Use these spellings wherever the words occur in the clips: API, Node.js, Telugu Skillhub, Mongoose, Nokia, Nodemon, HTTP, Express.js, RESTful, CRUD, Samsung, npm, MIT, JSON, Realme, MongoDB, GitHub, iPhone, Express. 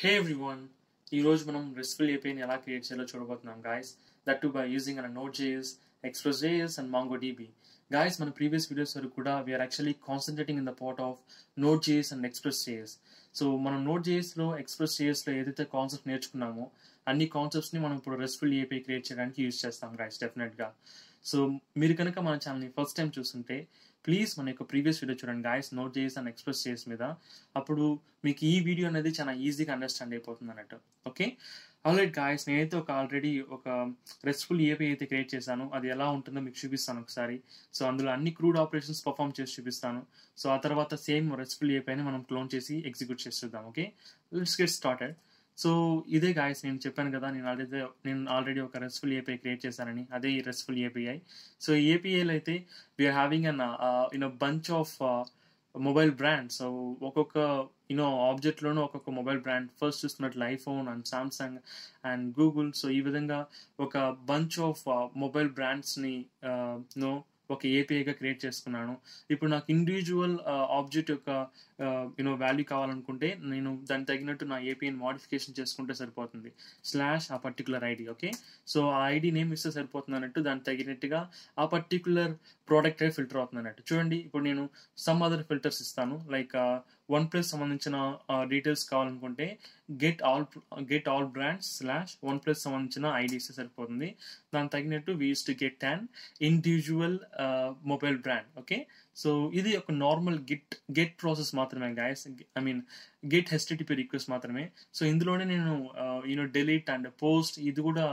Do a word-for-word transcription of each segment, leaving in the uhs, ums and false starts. Hey everyone, ee roju manam RESTful A P I ni ela create cheyalo chudabothunam guys, that too by using our Node.js, Express.js and MongoDB. Guys, mana previous videos varu kuda we are actually concentrating in the part of Node.js and Express.js. So mana Node.js lo Express.js lo edaithe concept nerchukunnamo anni concepts ni manam ippudu RESTful A P I create cheyadaniki use chestam guys, definitely ga. So meeru kanaka mana channel ni first time chustunte please మన యొక్క previous video చూడండి guys Node.js and Express.js మీద, అప్పుడు మీకు ఈ video అనేది చాలా ఈజీగా అండర్స్టాండ్ అయిపోతుంది అన్నట్టు. ఓకే, ఆల్రైట్ గాయస్, నేనైతే ఒక ఆల్రెడీ ఒక RESTful A P I అయితే క్రియేట్ చేశాను, అది ఎలా ఉంటుందో మీకు చూపిస్తాను ఒకసారి. సో అందులో అన్ని క్రూడ్ ఆపరేషన్స్ పర్ఫామ్ చేసి చూపిస్తాను. సో ఆ తర్వాత same RESTful A P I ని మనం క్లోన్ చేసి ఎగ్జిక్యూట్ చేసి చూద్దాం. Okay, let's get started. So ఇదే గాయస్, నేను చెప్పాను కదా నేను ఆల్రెడీ నేను ఆల్రెడీ ఒక RESTful A P I create చేశానని, అదే ఈ RESTful A P I. So ఈ ఏపీఐలో అయితే we're having an you know bunch of mobile brand. So ఒక్కొక్క యూనో ఆబ్జెక్ట్లోనూ ఒక్కొక్క మొబైల్ బ్రాండ్, ఫస్ట్ చూస్తున్నట్లు iPhone and Samsung and Google. So ఈ విధంగా ఒక బంచ్ ఆఫ్ మొబైల్ బ్రాండ్స్ని నో ఒక ఏపీఐగా క్రియేట్ చేసుకున్నాను. ఇప్పుడు నాకు ఇండివిజువల్ ఆబ్జెక్ట్ యొక్క యూనో వాల్యూ కావాలనుకుంటే నేను దానికి తగినట్టు నా ఏపీఐని మోడిఫికేషన్ చేసుకుంటే సరిపోతుంది, స్లాష్ ఆ పర్టికులర్ ఐడి. ఓకే, సో ఆ ఐడి నేమ్ ఇస్తే సరిపోతుంది అన్నట్టు, దానికి తగినట్టుగా ఆ పర్టికులర్ ప్రోడక్ట్ అయితే ఫిల్టర్ అవుతుంది అన్నట్టు. చూడండి, ఇప్పుడు నేను సమ్ అదర్ ఫిల్టర్స్ ఇస్తాను, లైక్ వన్ ప్లస్ సంబంధించిన డీటెయిల్స్ కావాలనుకుంటే get all get all brands slash OnePlus సంబంధించిన ఐడి ఇస్తే సరిపోతుంది. దానికి తగినట్టు we use to get and individual mobile brand. Okay, so ఇది ఒక నార్మల్ గెట్ గెట్ ప్రాసెస్ మాత్రమే guys, I mean get HTTP request మాత్రమే. సో ఇందులోనే నేను యూనో డెలీట్ అండ్ పోస్ట్ ఇది కూడా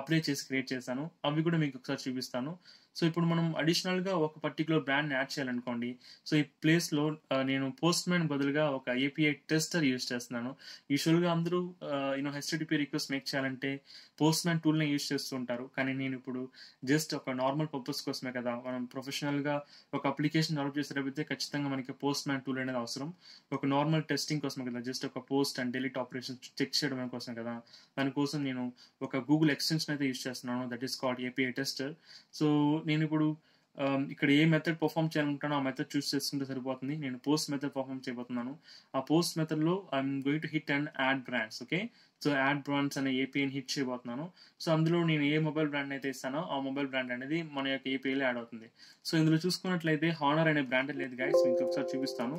అప్లై చేసి క్రియేట్ చేశాను, అవి కూడా మీకు ఒకసారి చూపిస్తాను. సో ఇప్పుడు మనం అడిషనల్గా ఒక పర్టికులర్ బ్రాండ్ని యాడ్ చేయాలనుకోండి. సో ఈ ప్లేస్లో నేను పోస్ట్మెన్ బదులుగా ఒక ఏపీఐ టెస్టర్ యూజ్ చేస్తున్నాను. యూజువల్గా అందరూ యూనో హెచ్టిటిపి రిక్వెస్ట్ మేక్ చేయాలంటే పోస్ట్మెన్ టూల్నే యూజ్ చేస్తూ ఉంటారు, కానీ నేను ఇప్పుడు జస్ట్ ఒక నార్మల్ పర్పస్ కోసమే కదా. మనం ప్రొఫెషనల్గా ఒక అప్లికేషన్ డెవలప్ చేసేటప్పుడైతే ఖచ్చితంగా మనకి పోస్ట్మెన్ టూల్ అనేది అవసరం, ఒక నార్మల్ టెస్టింగ్ కోసమే కదా, జస్ట్ ఒక post and delete operation check చేయడం కోసం కదా. దానికోసం నేను ఒక గూగుల్ ఎక్స్టెన్షన్ అయితే యూజ్ చేస్తున్నాను, that is called API tester. So నేను ఇప్పుడు ఇక్కడ ఏ మెథడ్ పర్ఫామ్ చేయాలనుకుంటానో ఆ మెథడ్ చూస్ చేసుకుంటే సరిపోతుంది. నేను పోస్ట్ మెథడ్ పర్ఫామ్ చేయబోతున్నాను, ఆ పోస్ట్ మెథడ్లో I'm going to hit and add brands. Okay, so add brands అనే ఏపీఐని హిట్ చేయబోతున్నాను. సో అందులో నేను ఏ మొబైల్ బ్రాండ్ అయితే ఇస్తానో ఆ మొబైల్ బ్రాండ్ అనేది మన యొక్క ఏపీఐలో యాడ్ అవుతుంది. సో ఇందులో చూసుకున్నట్లయితే హానర్ అనే బ్రాండ్ లేదు గైస్, మీకు ఒకసారి చూపిస్తాను.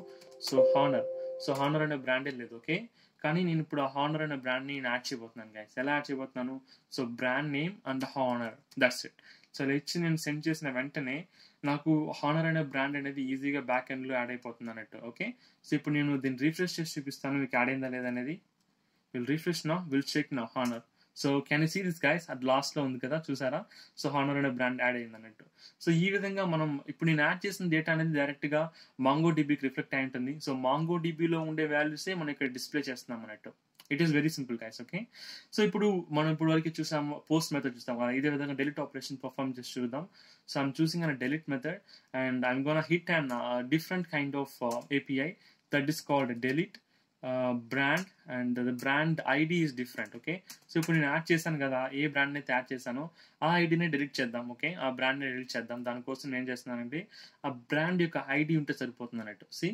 సో హానర్ సో హానర్ అనే బ్రాండే లేదు. ఓకే, కానీ నేను ఇప్పుడు ఆ హానర్ అనే బ్రాండ్ని నేను యాడ్ చేయబోతున్నాను గైస్. ఎలా యాడ్ చేయబోతున్నాను? So brand name and Honor, that's it. So ఇలా ఇచ్చి నేను సెండ్ చేసిన వెంటనే నాకు హానర్ అనే బ్రాండ్ అనేది ఈజీగా బ్యాక్ ఎండ్లో యాడ్ అయిపోతుంది అన్నట్టు. ఓకే, సో ఇప్పుడు నేను దీన్ని రీఫ్రెష్ చేసి చూపిస్తాను మీకు యాడ్ అయిందా లేదనేది. విల్ రీఫ్రెష్ నా, విల్ చెక్ నా Honor. So can you see this guys, అది లాస్ట్లో ఉంది కదా చూసారా. సో హానర్ అనే బ్రాండ్ యాడ్ అయింది అన్నట్టు. సో ఈ విధంగా మనం ఇప్పుడు నేను యాడ్ చేసిన డేటా అనేది డైరెక్ట్గా మాంగో డిబీకి రిఫ్లెక్ట్ అయి ఉంటుంది. సో మాంగో డిబీలో ఉండే వాల్యూసే మనం ఇక్కడ డిస్ప్లే చేస్తున్నాం అన్నట్టు. It is very simple guys. Okay, so ఇప్పుడు మనం ఇప్పుడు వరకు చూసాము పోస్ట్ మెథడ్ చూస్తాం, ఇదే విధంగా డెలిట్ ఆపరేషన్ పర్ఫామ్ చేసి చూద్దాం. So I'm choosing an delete method and I'm gonna hit and different kind of API that is called delete brand and the brand ID is different. Okay, so ఇప్పుడు నేను add చేశాను కదా, ఏ brand అయితే add చేశానో ఆ ఐడినే delete చేద్దాం. Okay, ఆ బ్రాండ్ని డిలీట్ చేద్దాం. దానికోసం నేను చేస్తున్నానంటే ఆ బ్రాండ్ యొక్క ఐడి ఉంటే సరిపోతుంది అన్నట్టు. See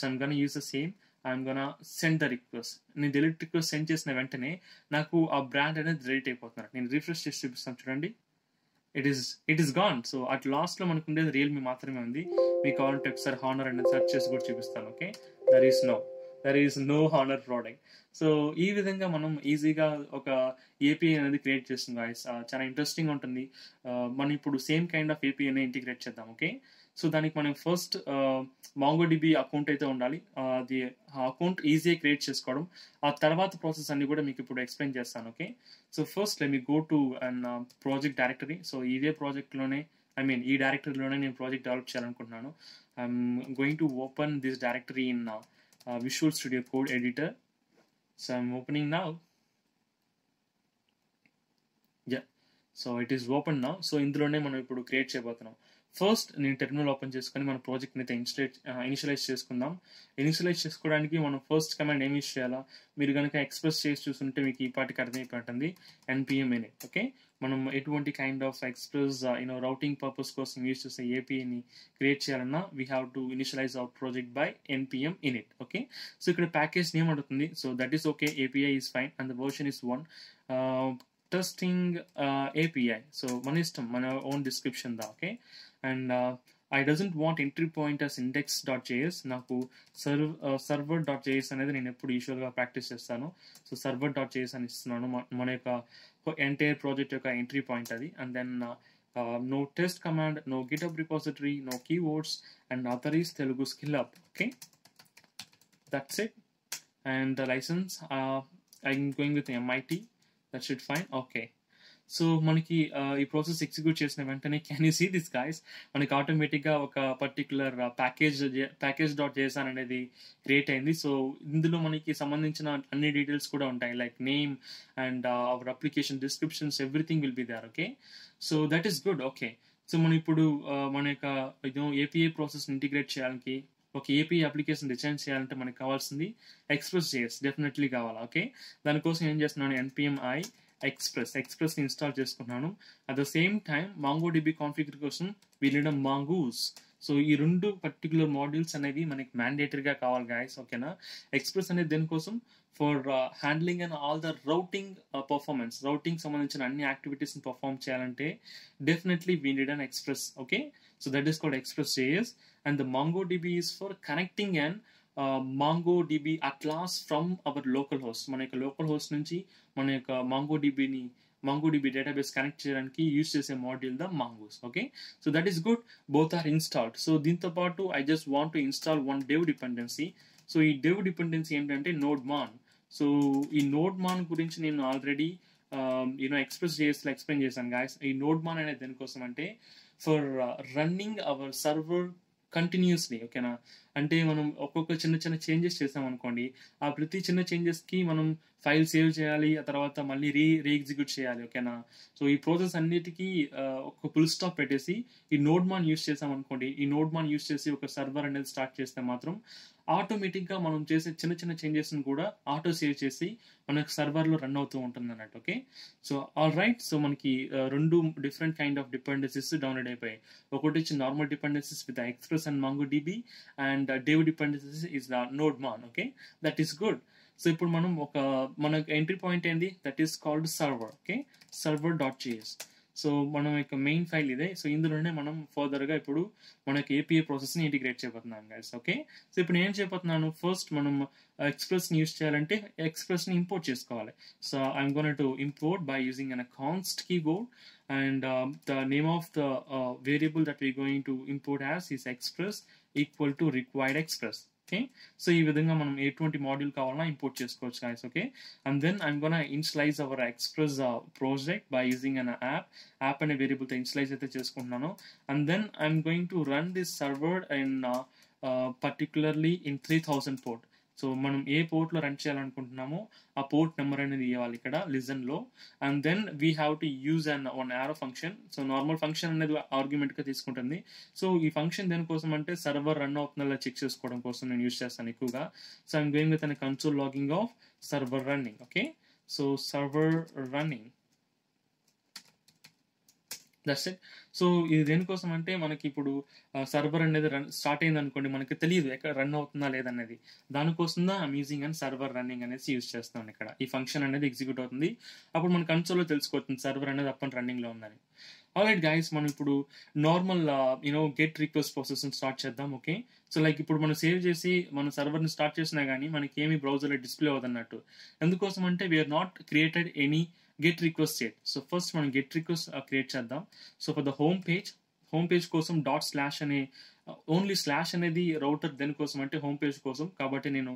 so I'm gonna use the same, I'm gonna send the request. నేను డెలిట్ రిక్వెస్ట్ సెండ్ చేసిన వెంటనే నాకు ఆ బ్రాండ్ అనేది డిలీట్ అయిపోతుంది. నేను రిఫ్రెష్ చేసి చూపిస్తాను చూడండి, it is it is gone. So at లాస్ట్లో మనకు ఉండేది రియల్మీ మాత్రమే ఉంది. మీకు కావాలంటే ఒకసారి హానర్ అనేది సెర్చ్ చేసి కూడా చూపిస్తాను. Okay, there is no there is no Honor product. So ఈ విధంగా మనం ఈజీగా ఒక ఏపీఐ అనేది క్రియేట్ చేస్తుంది గాయస్, చాలా ఇంట్రెస్టింగ్ ఉంటుంది. మనం ఇప్పుడు సేమ్ కైండ్ ఆఫ్ ఏపీఐని ఇంటిగ్రేట్ చేద్దాం. ఓకే, సో దానికి మనం ఫస్ట్ మాంగోడిబి అకౌంట్ అయితే ఉండాలి, అది అకౌంట్ ఈజీగా క్రియేట్ చేసుకోవడం. ఆ తర్వాత ప్రాసెస్ అన్ని కూడా మీకు ఇప్పుడు ఎక్స్ప్లెయిన్ చేస్తాను. Okay, so first let me go to and project directory. So ఇదే ప్రాజెక్ట్లోనే ఐ మీన్ ఈ డైరెక్టరీలోనే నేను ప్రాజెక్ట్ డెవలప్ చేయాలనుకుంటున్నాను. I'm going to open this directory in Uh, Visual Studio Code Editor. So I'm opening now. Yeah, so it is open now. So indilone manam ippudu create cheyabothunam. First నేను terminal open చేసుకొని మన ప్రాజెక్ట్ని అయితే ఇన్స్టేట్ initialise చేసుకుందాం. Initialise చేసుకోవడానికి మనం first command ఏమి use చేయాలా, మీరు కనుక ఎక్స్ప్రెస్ చేసి చూస్తుంటే మీకు ఈ పాటికి అర్థమైపోతుంది ఎన్పిఎం అనే. ఓకే, మనం ఎటువంటి kind of express you know routing purpose కోసం యూస్ చేసే ఏపీఐని క్రియేట్ చేయాలన్నా we have to initialize our project by NPM init. Okay, so ఇక్కడ ప్యాకేజ్ నేమ్ అడుగుతుంది, so that is okay, API is fine and the version is one testing API. So మన ఇష్టం, మన own description దా. Okay, and uh, I doesn't want entry point as index.js, నాకు serv uh, server.js అనేది నేను ఎప్పుడు usual గా practice చేస్తాను. సో server.js అని ఇస్తున్నాను, మన యొక్క ఎంటైర్ ప్రాజెక్ట్ యొక్క ఎంట్రీ పాయింట్ అది. And then no test command, no GitHub repository, no keywords, and other is Telugu Skill Hub. Okay, that's it. And the license I am going with M I T, that should fine. Okay, so మనకి ఈ process execute చేసిన వెంటనే can you see this guys, మనకి ఆటోమేటిక్గా ఒక particular package package dot JSON అనేది create అయింది. సో ఇందులో మనకి సంబంధించిన అన్ని డీటెయిల్స్ కూడా ఉంటాయి, like name and our application descriptions, everything will be there. Okay, so that is good. Okay, so మనం ఇప్పుడు మన యొక్క ఏదో ఏపీఐ ప్రాసెస్ ఇంటిగ్రేట్ చేయడానికి, ఒక ఏపీఐ అప్లికేషన్ డిజైన్ చేయాలంటే మనకి కావాల్సింది ఎక్స్ప్రెస్.js డెఫినెట్లీ కావాలా. ఓకే, దానికోసం ఏం చేస్తున్నాను, NPM I express express install చేసుకున్నాను. At the same time MongoDB configure కోసం వీళ్ళడం Mongoose. సో ఈ రెండు పర్టికులర్ మాడ్యూల్స్ అనేవి మనకి మ్యాండేటరీగా కావాలి గాయస్. ఓకేనా, ఎక్స్ప్రెస్ అనేది దేనికోసం, for handling and all the routing performance, routing సంబంధించిన అన్ని యాక్టివిటీస్ని పర్ఫామ్ చేయాలంటే definitely we need an express. Okay, so that is called Express.js and the MongoDB is for connecting and Uh, MongoDB Atlas from our local host. మన యొక్క local host నుంచి మన యొక్క MongoDBని MongoDB డేటాబేస్ కనెక్ట్ చేయడానికి use చేసే module the Mongoose. Okay, so that is good, both are installed. So దీంతో పాటు I just want to install one dev dependency. So ఈ డెవ్ డిపెండెన్సీ ఏంటంటే Nodemon. సో ఈ Nodemon గురించి నేను ఆల్రెడీ యూనో Express.js లో ఎక్స్ప్లెయిన్ చేశాను గాయస్. ఈ Nodemon అనేది దేనికోసం అంటే for running our server continuously. ఓకేనా, అంటే మనం ఒక్కొక్క చిన్న చిన్న చేంజెస్ చేసాం అనుకోండి, ఆ ప్రతి చిన్న చేంజెస్కి మనం ఫైల్ సేవ్ చేయాలి, ఆ తర్వాత మళ్ళీ రీ రీ ఎగ్జిక్యూట్ చేయాలి. ఓకేనా, సో ఈ ప్రాసెస్ అన్నిటికీ ఒక ఫుల్ స్టాప్ పెట్టేసి ఈ Nodemon యూస్ చేసాం అనుకోండి, ఈ Nodemon యూస్ చేసి ఒక సర్వర్ అనేది స్టార్ట్ చేస్తే మాత్రం ఆటోమేటిక్గా మనం చేసే చిన్న చిన్న చేంజెస్ని కూడా ఆటో సేవ్ చేసి మనకు సర్వర్లో రన్ అవుతూ ఉంటుంది అన్నట్టు. Okay, so all right, so మనకి రెండు different kind of dependencies download అయిపోయాయి. ఒకటి వచ్చి normal dependencies with express and MongoDB, and dev dependencies is Nodemon. Okay, that is good. So ఇప్పుడు మనం ఒక మన ఎంట్రీ పాయింట్ ఏంది, that is called server. Okay, server dot JS. So మనం యొక్క మెయిన్ ఫైల్ ఇదే. సో ఇందులోనే మనం ఫర్దర్గా ఇప్పుడు మనకి ఏపీఐ ప్రాసెస్ని ఇంటిగ్రేట్ చేయబోతున్నాం గైస్. ఓకే, సో ఇప్పుడు నేను చేయబోతున్నాను, ఫస్ట్ మనం ఎక్స్ప్రెస్ని యూస్ చేయాలంటే ఎక్స్ప్రెస్ని ఇంపోర్ట్ చేసుకోవాలి. So I'm gonna to import by using an const keyboard and the name of the variable that we going to import as is express equal to required express. Okay, so ఈ విధంగా మనం ఎటువంటి module కావాలన్నా import చేసుకోవచ్చు guys. Okay, and then I'm gonna initialize our express project by using an app app అనే వేరియబుల్తో initialize అయితే చేసుకుంటున్నాను. And then I'm going to run this server in particularly in three thousand port. So మనం ఏ పోర్ట్లో run చేయాలనుకుంటున్నామో ఆ port number అనేది ఇవ్వాలి ఇక్కడ లిజన్లో. And then we have to use an one arrow function. So normal function అనేది ఆర్గ్యుమెంట్గా తీసుకుంటుంది. సో ఈ ఫంక్షన్ దేనికోసం అంటే సర్వర్ రన్ అవుతుందా చెక్ చేసుకోవడం కోసం నేను యూజ్ చేస్తాను ఎక్కువగా. So I'm going with an console logging of server running. Okay, so server running, that's it. So ఇది దేనికోసం అంటే మనకి ఇప్పుడు సర్వర్ అనేది రన్ స్టార్ట్ అయింది అనుకోండి, మనకి తెలియదు ఎక్కడ రన్ అవుతుందా లేదనేది. దానికోసం I'm using and server running అనేసి యూజ్ చేస్తాం ఇక్కడ. ఈ ఫంక్షన్ అనేది ఎగ్జిక్యూట్ అవుతుంది, అప్పుడు మన కన్సోల్లో తెలిసిపోతుంది సర్వర్ అనేది అప్ అండ్ రన్నింగ్లో ఉందని. ఆల్రైట్ గైస్, మనం ఇప్పుడు నార్మల్ యూనో గెట్ రిక్వెస్ట్ ప్రాసెస్ని స్టార్ట్ చేద్దాం. ఓకే, సో లైక్ ఇప్పుడు మనం సేవ్ చేసి మన సర్వర్ని స్టార్ట్ చేసినా కానీ మనకి ఏమి బ్రౌజర్లో డిస్ప్లే అవుతున్నట్టు, ఎందుకోసం అంటే we're not created any get request set. So first మనం గెట్ రిక్వెస్ట్ క్రియేట్ చేద్దాం. So for the home page, home page కోసం డాట్ స్లాష్ అనే ఓన్లీ స్లాష్ అనేది రౌటర్ దెన్ కోసం అంటే హోమ్ పేజ్ కోసం కాబట్టి నేను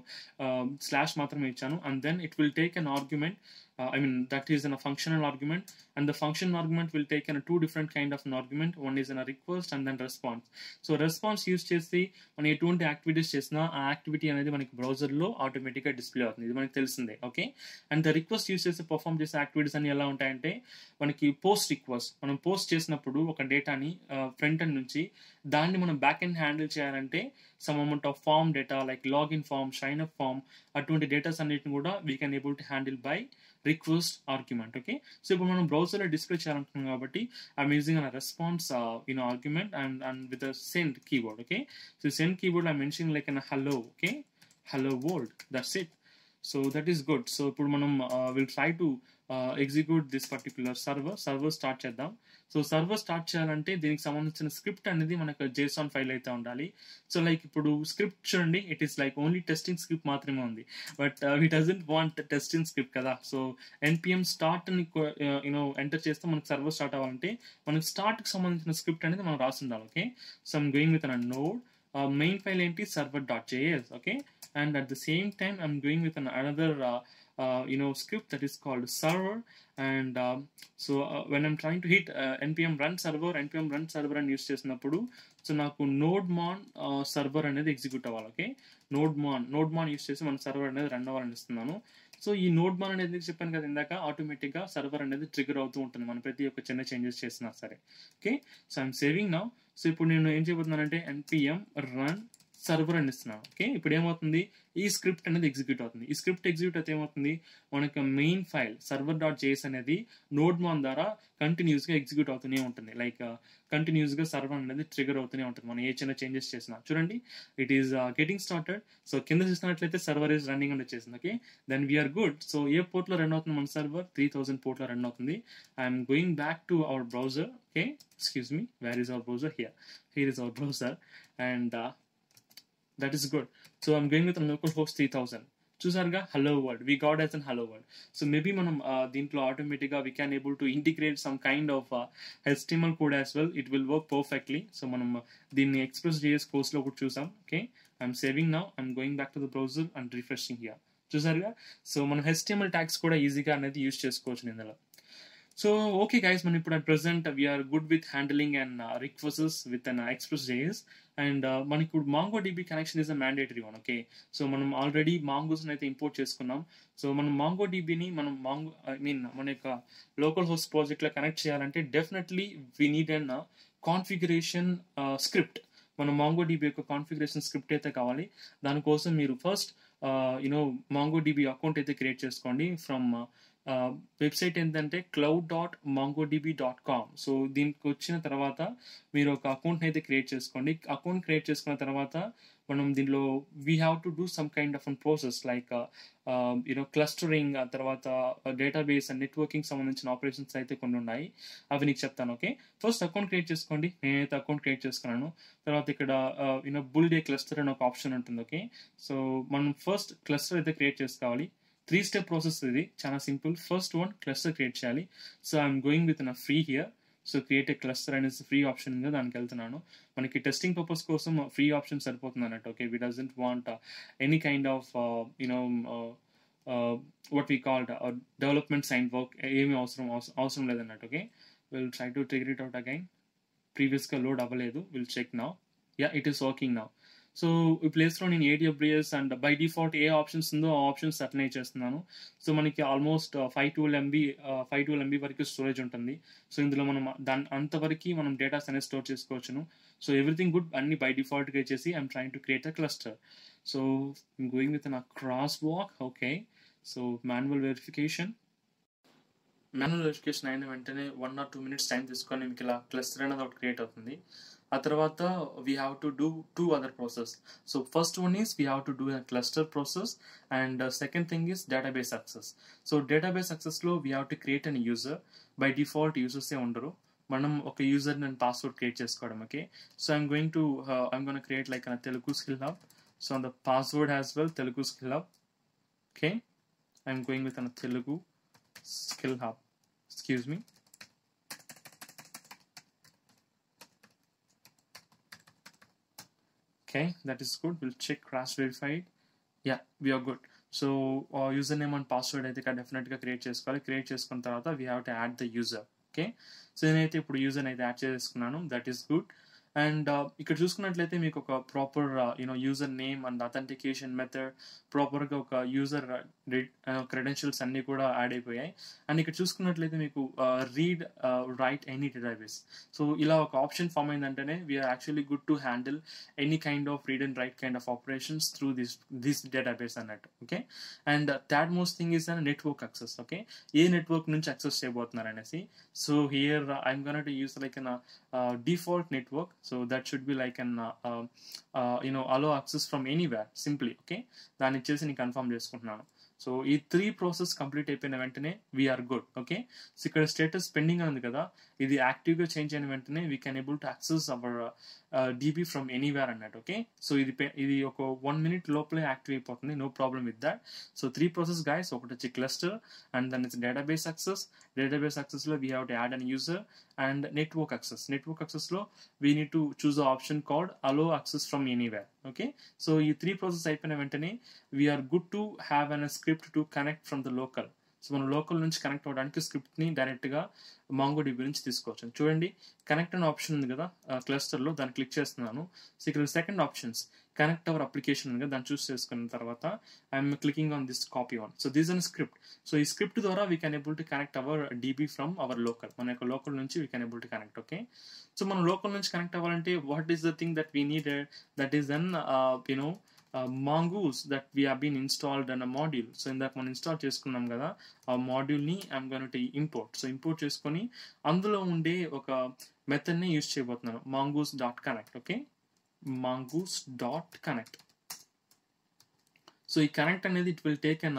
స్లాష్ మాత్రమే ఇచ్చాను. And then it will take an argument, Uh, I mean that is in a functional argument, and the functional argument will take in a two different kind of an argument. One is in a request and then response. So response use chesi manu etuvanti activities chesina aa activity anedi manaki browser lo automatically display avutundi, idi manaki telusinde. Okay, and the request use chesi perform chese activities ani ela untayante manaki post request, manam post chesinappudu oka data ni front end nunchi danni manam back end handle cheyalante some amount of form data like login form, sign up form, atunti data annitni kuda we can able to handle by request argument. Okay, so ipudu manu browser lo display cheyalantunnam kabatti I'm using a response uh, you know argument and and with a send keyword. Okay, so send keyword I'm mentioning like an hello. Okay, hello world, that's it. So that is good. So ipudu manam uh, will try to uh, execute this particular server server start cheddam. So server start చేయాలంటే దీనికి సంబంధించిన script అనేది మనకు జేసాన్ file అయితే ఉండాలి. So like ఇప్పుడు script చూడండి, it is like only testing script మాత్రమే ఉంది, but we doesn't want testing script కదా. సో ఎన్పిఎం స్టార్ట్ ని యూనో ఎంటర్ చేస్తే మనకు సర్వర్ స్టార్ట్ అవ్వాలంటే మనకు స్టార్ట్కి సంబంధించిన స్క్రిప్ట్ అనేది మనం రాసి ఉండాలి. Okay, so I'm going with an node main file ఏంటి server dot JS. Okay, and at the same time I'm going with an another Uh, you know script that is called server, and um, so uh, when I'm trying to hit uh, npm run server npm run server and use chesinappudu so naaku nodemon uh, server anedi execute avvali. Okay, nodemon nodemon use chesi man server anedi run avvalani istunanu. So ఈ Nodemon అనేది చెప్పాను కదా ఇందాక, ఆటోమేటిక్గా server అనేది trigger అవుతూ ఉంటుంది మనం ప్రతి ఒక్క చిన్న చేంజెస్ చేసినా సరే. Okay, so I'm saving now. So ఇప్పుడు నేను ఏం చేయబోతున్నానంటే npm run సర్వర్ అని ఇస్తున్నాను. ఓకే, ఇప్పుడు ఏమవుతుంది ఈ స్క్రిప్ట్ అనేది ఎగ్జిక్యూట్ అవుతుంది. ఈ స్క్రిప్ట్ ఎగ్జిక్యూట్ అయితే ఏమవుతుంది మనకి main file server dot JS అనేది నోడ్మాన్ ద్వారా కంటిన్యూస్గా ఎగ్జిక్యూట్ అవుతూనే ఉంటుంది. లైక్ కంటిన్యూస్గా సర్వర్ అనేది ట్రిగర్ అవుతూనే ఉంటుంది మనం ఏ చిన్న చేంజెస్ చేసినా. చూడండి it is getting started. So కింద చూసినట్లయితే సర్వర్ ఈజ్ రన్నింగ్ అని వచ్చేసింది. Okay, then we are good. So ఏ పోర్ట్లో రన్ అవుతుంది మన సర్వర్ త్రీ థౌసండ్ పోర్ట్లో రన్ అవుతుంది. I'm going back to our browser. Okay, excuse me, where is our browser? Here here is our browser, and that is good. So I'm going with a local host three thousand. చూసారుగా hello world we got as an hello world. So maybe మనం దీంట్లో ఆటోమేటిక్గా we can able to integrate some kind of HTML code as well, it will work perfectly. So మనం దీన్ని ఎక్స్ప్రెస్.js కోర్స్లో కూడా చూసాం. Okay, I'm saving now, I'm going back to the browser and refreshing here. చూసారుగా సో మనం HTML tags కూడా ఈజీగా అనేది యూజ్ చేసుకోవచ్చు ఇందులో. సో ఓకే గైస్, మనం ఇప్పుడు at present we are good with handling and requests with an ఎక్స్ప్రెస్.js, అండ్ మనకి ఇప్పుడు MongoDB connection is a mandatory one. Okay, so మనం ఆల్రెడీ Mongoose అయితే ఇంపోర్ట్ చేసుకున్నాం. సో మనం MongoDBని మనం మాంగో ఐ మీన్ మన యొక్క లోకల్ హోస్ట్ ప్రాజెక్ట్లో కనెక్ట్ చేయాలంటే definitely we need an configuration script. మనం MongoDB యొక్క కాన్ఫిగరేషన్ స్క్రిప్ట్ అయితే కావాలి. దానికోసం మీరు ఫస్ట్ యూనో MongoDB అకౌంట్ అయితే క్రియేట్ చేసుకోండి. ఫ్రమ్ వెబ్సైట్ ఏంటంటే cloud dot MongoDB dot com. So దీనికి వచ్చిన తర్వాత మీరు ఒక అకౌంట్ని అయితే క్రియేట్ చేసుకోండి. అకౌంట్ క్రియేట్ చేసుకున్న తర్వాత మనం దీనిలో we have to do some kind of an process like you know clustering, ఆ తర్వాత డేటాబేస్ అండ్ నెట్వర్కింగ్ సంబంధించిన ఆపరేషన్స్ అయితే కొన్ని ఉన్నాయి, అవి నీకు చెప్తాను. ఓకే, ఫస్ట్ అకౌంట్ క్రియేట్ చేసుకోండి. నేనైతే అకౌంట్ క్రియేట్ చేసుకున్నాను. తర్వాత ఇక్కడ యూనో బుల్డ్ ఏ క్లస్టర్ అనే ఒక ఆప్షన్ ఉంటుంది. ఓకే, సో మనం ఫస్ట్ క్లస్టర్ అయితే క్రియేట్ చేసుకోవాలి. త్రీ స్టెప్ ప్రాసెస్ ఇది, చాలా simple. First one cluster create చేయాలి. సో ఐఎమ్ గోయింగ్ విత్ నా free here. So create a cluster అనేసి ఫ్రీ ఆప్షన్ ఉందో దానికి వెళ్తున్నాను. మనకి టెస్టింగ్ పర్పస్ కోసం ఫ్రీ ఆప్షన్ సరిపోతుంది అన్నట్టు. Okay, we doesn't want any kind of you know what we called development sign work, ఏమీ అవసరం అవసరం లేదన్నట్టు. Okay, will try to trigger it out again. ప్రీవియస్గా లోడ్ అవ్వలేదు, will check now. Yeah, it is working now. So ఈ ప్లేస్లో నేను AWS and by default ఏ ఆప్షన్స్ ఉందో ఆ ఆప్షన్స్ అప్లై చేస్తున్నాను. సో మనకి almost five twelve MB five twelve MB వరకు స్టోరేజ్ ఉంటుంది. సో ఇందులో మనం దాని అంతవరకు మనం డేటాస్ అనేది స్టోర్ చేసుకోవచ్చును. సో ఎవ్రీథింగ్ గుడ్, అన్ని బై డిఫాల్ట్గా చేసి I'm trying to create a cluster. So I'm going with an a cross walk. Okay, so manual verification manual verification అయిన వెంటనే one or two minutes time తీసుకొని మీకు ఇలా క్లస్టర్ అనేది ఒకటి క్రియేట్ అవుతుంది. ఆ తర్వాత we have to do two other process. So first one is we have to do a cluster process, and second thing is database access. So database యాక్సెస్లో we have to create an user. By default యూజర్సే ఉండరు, మనం ఒక user and password create చేసుకోవడం. Okay, so I'm going to I'm gonna create like an Telugu Skill Hub. So on the password as well Telugu Skill Hub. Okay, I'm going with an Telugu Skill Hub. Excuse me. Okay, that is good. We'll check crash verified. Yeah, we are good. So uh, username and password అయితే definitely create చేసుకోవాలి. Create చేసుకున్న తర్వాత we have to add the user. Okay, so నేనైతే ఇప్పుడు user అయితే add చేసుకున్నాను. That is good. And ఇక్కడ చూసుకున్నట్లయితే మీకు ఒక proper you know user name and authentication method, ప్రాపర్గా ఒక యూజర్ క్రెడెన్షియల్స్ అన్నీ కూడా యాడ్ అయిపోయాయి. అండ్ ఇక్కడ చూసుకున్నట్లయితే మీకు read write any database, so ఇలా ఒక ఆప్షన్ ఫామ్ అయిందంటేనే we are actually good to handle any kind of read and write kind of operations through this this database అన్నట్టు. Okay, and third most thing is and network access. Okay, ఏ network నుంచి access చేయబోతున్నారు అనేసి. So here I'm gonna to use like an default network. So that should be like an uh, uh, uh, you know allow access from anywhere simply. Okay, then it just confirm chestunnanu. So ee three process complete ayipina ventane we are good. Okay, so ikkada status pending anundi kada, idi active ga change ayina ventane we can able to access our uh, uh, db from anywhere annattu. Okay, so idi idi oka one minute lopale active ayipotundi, no problem with that. So three process guys, okati cluster and then it's database access. Database access lo we have to add an user, and network access. Network access lo we need to choose the option called allow access from anywhere. Okay, so ee three process ayipina ventane we are good to have an script to connect from the local. So మనం local నుంచి connect అవ్వడానికి స్క్రిప్ట్ని డైరెక్ట్గా MongoDB నుంచి తీసుకోవచ్చు. చూడండి, connect అనే option ఉంది కదా క్లస్టర్లో, దాన్ని క్లిక్ చేస్తున్నాను. సో ఇక్కడ second options connect our application ఉంది కదా, దాన్ని చూస్ చేసుకున్న తర్వాత I'm clicking on this copy on. So this an script. So ఈ స్క్రిప్ట్ ద్వారా we can able to connect our DB from our local. మన యొక్క లోకల్ నుంచి we can able to connect. Okay, so మనం local నుంచి connect అవ్వాలంటే what is the thing that we needed, that is then you know Uh, Mongoose that we have been installed in a module. So in that one install చేసుకున్నాం కదా, ఆ module ని I'm going to import. So import చేసుకొని అందులో ఉండే ఒక method ని use చేయబోతున్నాను, mongoose.connect. Okay, mongoose.connect. So ఈ కనెక్ట్ అనేది it will take an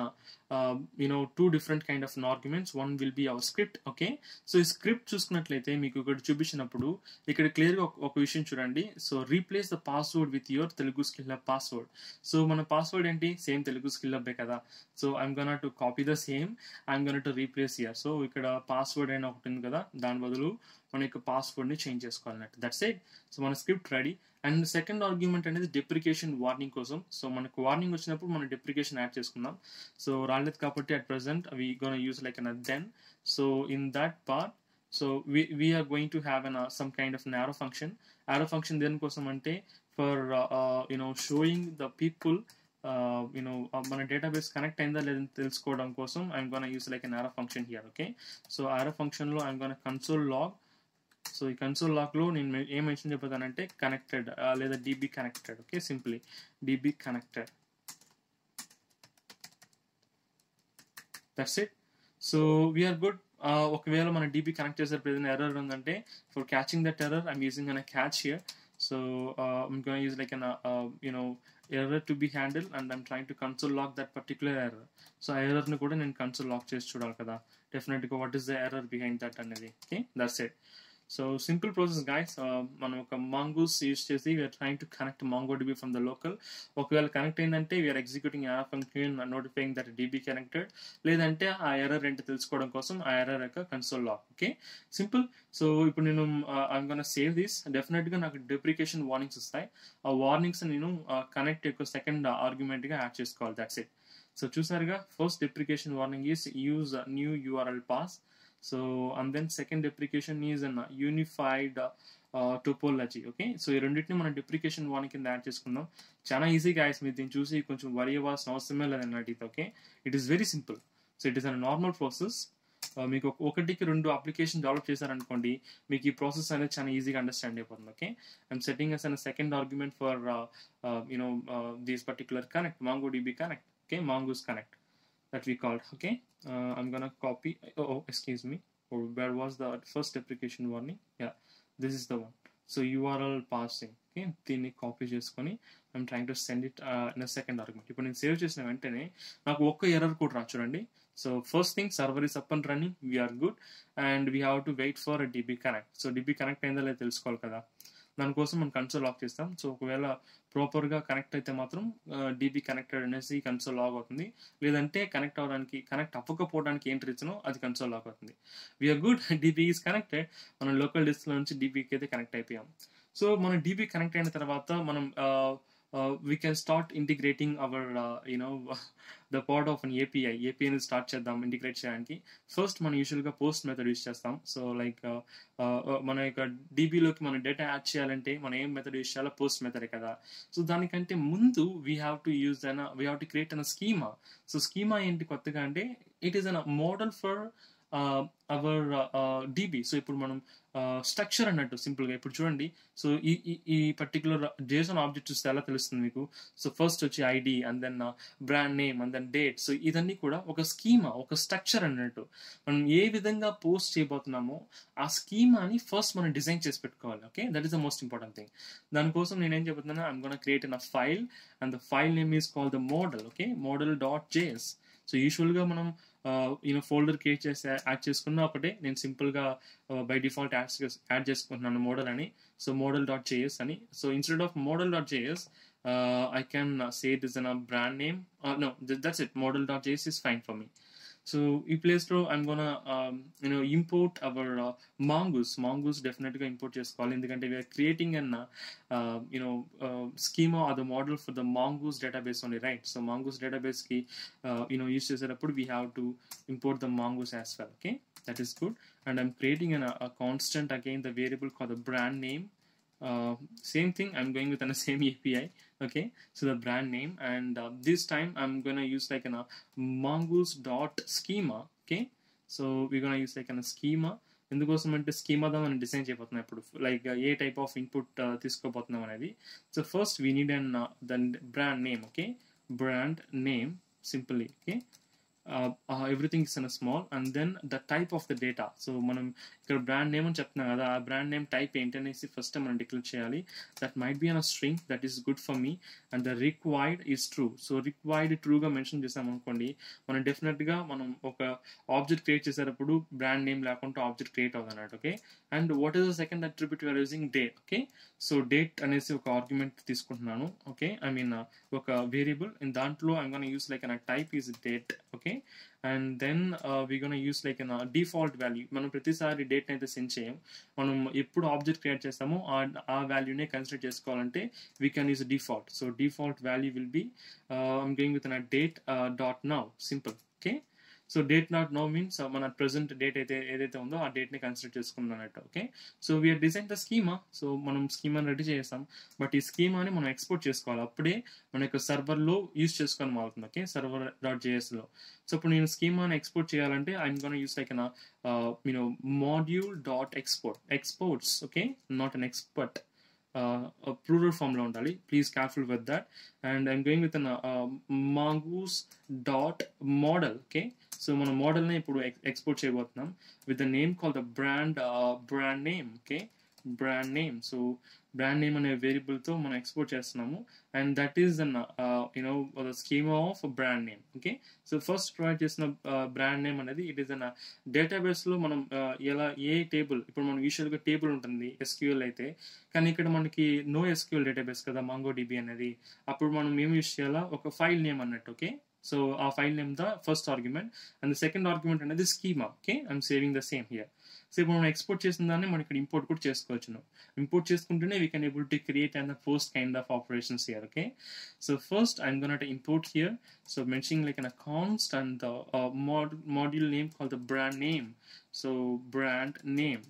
you know two different kind of arguments. One will be our script. Okay, so ఈ script చూసుకున్నట్లయితే మీకు ఇక్కడ చూపించినప్పుడు ఇక్కడ క్లియర్గా ఒక విషయం చూడండి. So replace the password with your Telugu Skill Hub password. So మన పాస్వర్డ్ ఏంటి, సేమ్ Telugu Skill Hub కదా. So I'm gonna to copy the same, I'm gonna to replace here. So ఇక్కడ పాస్వర్డ్ అయినా ఒకటి ఉంది కదా, దాని బదులు మన యొక్క పాస్వర్డ్ని చేంజ్ చేసుకోవాలన్నట్టు. That's it. సో మన script ready. And second argument అనేది డెప్రికేషన్ వార్నింగ్ కోసం. సో మనకు వార్నింగ్ వచ్చినప్పుడు మనం డెప్రికేషన్ యాడ్ చేసుకుందాం. సో రాలేదు కాబట్టి at present we gonna use like an then. So in that part so we we are going to have an some kind of arrow function. Arrow function దేనికోసం అంటే for you know showing the people you know మన database connect అయిందా లేదని తెలుసుకోవడం కోసం I'm gonna use like an arrow function here. Okay, so arrow ఫంక్షన్లో I'm gonna console log. So ఈ console లాక్లో నేను ఏం మెన్షన్ చెప్పానంటే కనెక్టెడ్ లేదా DB connected. Okay, simply DB connected. That's it. So we are good. ఒకవేళ మన డీబీ కనెక్ట్ చేసేటప్పుడు ఏదైనా ఎర్రర్ ఉందంటే for catching that error I'm using an catch here. So I'm gonna use like an you know error to be handle and I'm trying to console log that particular error. So ఆ ఎర్రర్ని కూడా నేను console lock చేసి చూడాలి కదా, డెఫినెట్గా what is the error behind that అనేది. Okay, that's it. So simple process guys. మనం ఒక Mongoose యూస్ చేసి we are trying to connect MongoDB from the local. ఒకవేళ కనెక్ట్ అయిందంటే we are executing an error function notifying that D B connected, లేదంటే ఆ error ఏంటో తెలుసుకోవడం కోసం ఆ ఎర్రర్ యొక్క console log. Okay, simple. So ఇప్పుడు నేను ఐఎమ్ గోనా సేవ్ దిస్. డెఫినెట్గా నాకు డెప్రికేషన్ వార్నింగ్స్ వస్తాయి. ఆ వార్నింగ్స్ నేను కనెక్ట్ యొక్క సెకండ్ ఆర్గ్యుమెంట్గా యాడ్ చేసుకోవాలి. That's it. సో చూసారుగా first deprecation warning is use new URL pass. So and then second deprecation is an unified uh, uh, topology. Okay, so ఈ రెండింటిని మనం deprecation warning కింద యాడ్ చేసుకుందాం. చాలా ఈజీ గైస్, మీరు దీన్ని చూసి కొంచెం వరీ అవ్వాల్సిన అవసరమే లేదన్నట్టు. Okay, it is very simple. So it is an normal process. మీకు ఒకటికి రెండు అప్లికేషన్ డెవలప్ చేశారనుకోండి, మీకు ఈ ప్రాసెస్ అనేది చాలా ఈజీగా అండర్స్టాండ్ అయిపోతుంది. Okay, I'm setting as an second argument for you know this particular connect MongoDB connect. Okay, Mongoose connect that we called. Okay, uh, I'm gonna copy. Oh, excuse me, or where was the first deprecation warning? Yeah, this is the one. So U R L passing. Okay, దీన్ని copy చేసుకొని I'm trying to send it uh, in a second argument. ఇప్పుడు నేను save చేసిన వెంటనే నాకు ఒక్క error కూడా రాదు. చూడండి, so first thing server is up and running, we are good. And we have to wait for DB connect. So DB connect అయిందా లేదా తెలుసుకోవాలి కదా, దానికోసం మనం కన్సోల్ లాక్ చేస్తాం. సో ఒకవేళ ప్రాపర్గా కనెక్ట్ అయితే మాత్రం డీబీ కనెక్టెడ్ అనేసి కన్సోల్ లాక్ అవుతుంది, లేదంటే కనెక్ట్ అవ్వడానికి కనెక్ట్ అవ్వకపోవడానికి ఏంటి రీజనో అది కన్సోల్ లాక్ అవుతుంది. We are good, DB is connected. మనం లోకల్ డిస్క్ నుంచి డీబీకి అయితే కనెక్ట్ అయిపోయాం. So man D B connect ayina tarvata manam Uh, we can start integrating our, uh, you know, the part of an A P I. A P I will start cheddam, integrate cheyanki. First, man usually ka post method use chestam. So like, uh, uh, man yokka D B loki man data add cheyalante, man em method use cheyala post method kada. So danikante mundu we have to use an, we have to create an schema. So schema enti kottaga ante it is a model for uh, our uh, uh, D B. So ippudu manam Uh, structure annattu simple ga ippudu chudandi so ee ee particular json object chuste ela telustundi meeku so first vachi id and then uh, brand name and then date so idanni kuda oka schema oka structure annattu manam ee vidhanga post cheyabothunamo aa schema ni first manam design chesi pettukovali okay that is the most important thing dan kosam nenu em chebutunna I am going to create a file and the file name is called the model okay model.js so usually ga manam Uh, you know folder create chese add cheskunna okate nenu simple ga uh, by default add add chestunnanu model ani so model.js ani so instead of model.js uh, I can say it is a brand name uh, no th that's it model.js is fine for me so ee place lo I'm going to um, you know import our uh, mongoose mongoose definitely ga import chesukovali endukante we are creating an uh, you know uh, schema or the model for the mongoose database only right so mongoose database ki uh, you know use chesaru we have to import the mongoose as well okay that is good and I'm creating an, a constant again the variable called the brand name uh, same thing I'm going with an same A P I okay so the brand name and uh, this time I'm going to use like an a mongoose dot schema okay so we're going to use like an a schema in the course of schema da man design cheyapothunna ippudu like a type of input teesukopothunnam anadi so first we need an uh, the brand name okay brand name simply okay Uh, uh, everything is in a small and then the type of the data so manam ikkada brand name ani cheptunna kada aa brand name type enti anesi first manam declare cheyali that might be on a string that is good for me and the required is true so required true ga mention chesam anukondi manam definitely ga manam oka object create chesarappudu brand name lekunda object create avadannadu okay and what is the second attribute we are using date okay so date anesi oka argument teeskuntunnanu okay I mean uh, oka variable in dantlo I'm going to use like an a type is date okay and then uh, we're going to use like a uh, default value manam pratisari date naithe send cheyam manam eppudu object create chestamo aa value ne consider chesukovalante we can use a default so default value will be uh, I'm going with an uh, date uh, dot now simple okay so date not now means uh, mana present date aithe edaithe undo aa date ni consider chesukunnanantu okay so we have designed the schema so manam schema ni ready chesam but ee schema ni manam export chesukovali appude manaki server lo use chesukonam avutundi okay server.js lo so ippudu nenu schema ni export cheyalante I am going to use like an uh, you know module.export exports okay not an expert Uh, a plural form lo undali please careful with that and I'm going with an uh, uh, mongoose dot model okay so mana model ni ippudu export cheyabothunam with the name called the brand uh, brand name okay brand name so brand name ane variable tho mana export chestunamu and that is an uh, you know the schema of a brand name okay so first provide chesina uh, brand name anedi it is an uh, database lo manam ela a table ippudu manam usually ga table untundi S Q L aithe కానీ ఇక్కడ మనకి no SQL database కదా MongoDB అనేది అప్పుడు మనం ఏం use చేయాలా ఒక ఫైల్ నేమ్ అన్నట్టు ఓకే సో ఆ file name the first argument and the second argument అనేది schema okay I'm saving the same here so ఇప్పుడు మనం ఎక్స్పోర్ట్ చేసిన దాన్ని మనం ఇక్కడ ఇంపోర్ట్ కూడా చేసుకోవచ్చు ఇంపోర్ట్ చేసుకుంటేనే we can able to create and the post kind of operations here okay so first I'm gonna to import here so mentioning like an a const and the module name call the brand name so brand name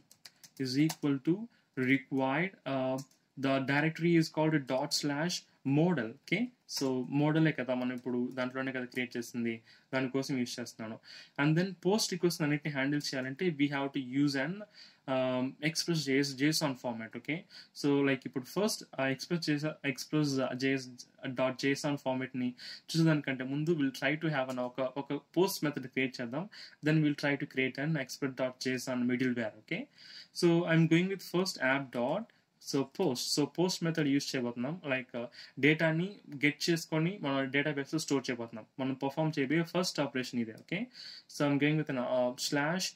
is equal to required uh, the directory is called a dot slash model okay so model kada మనం ఇప్పుడు దాంట్లోనే కదా create చేస్తుంది దాని కోసం use చేస్తున్నాను and then post request అన్నిటిని handle చేయాలంటే we have to use and express JS JSON format okay so like ఇప్పుడు first express JSON express JS dot JSON ఫార్మాట్ని చూసేదానికంటే ముందు will try to have an ఒక ఒక పోస్ట్ మెథడ్ క్రియేట్ చేద్దాం then will try to create and express dot JSON middleware okay so I'm going with first app dot so post so post method use చేయబోతున్నాం like డేటాని get చేసుకొని మన డేటాబేస్లో store చేయబోతున్నాం మనం perform చేయబోయే first operation ఇదే okay so I'm going with slash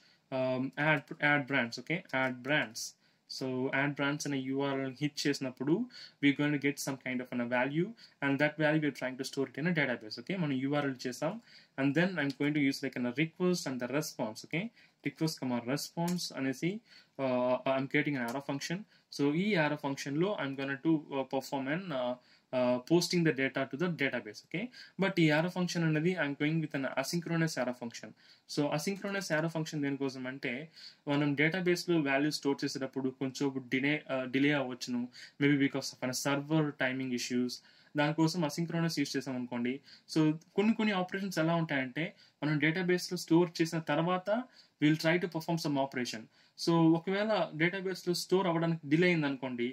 add add brands okay add brands So add branch and a U R L hit chesinapudu, we're going to get some kind of an, a value, and that value we're trying to store it in a database. Okay, manu U R L chesam, and then I'm going to use like a request and the response. Okay, request comma response, and I see uh, I'm creating an arrow function. So e arrow function lo I'm going to uh, perform an uh, Uh, posting the data to the database. Okay, but the arrow function anadi I'm going with an asynchronous arrow function. So asynchronous arrow function then goes ante manam database lo value store chesedapudu koncho delay delay avachunu, maybe because of a server timing issues. దాని కోసం asynchronous use చేసాం అనుకోండి. So కొన్ని కొన్ని operations ఎలా ఉంటాయంటే మనం డేటాబేస్లో స్టోర్ చేసిన తర్వాత will try to perform some operation. So ఒకవేళ డేటాబేస్లో స్టోర్ అవ్వడానికి డిలే అయింది అనుకోండి,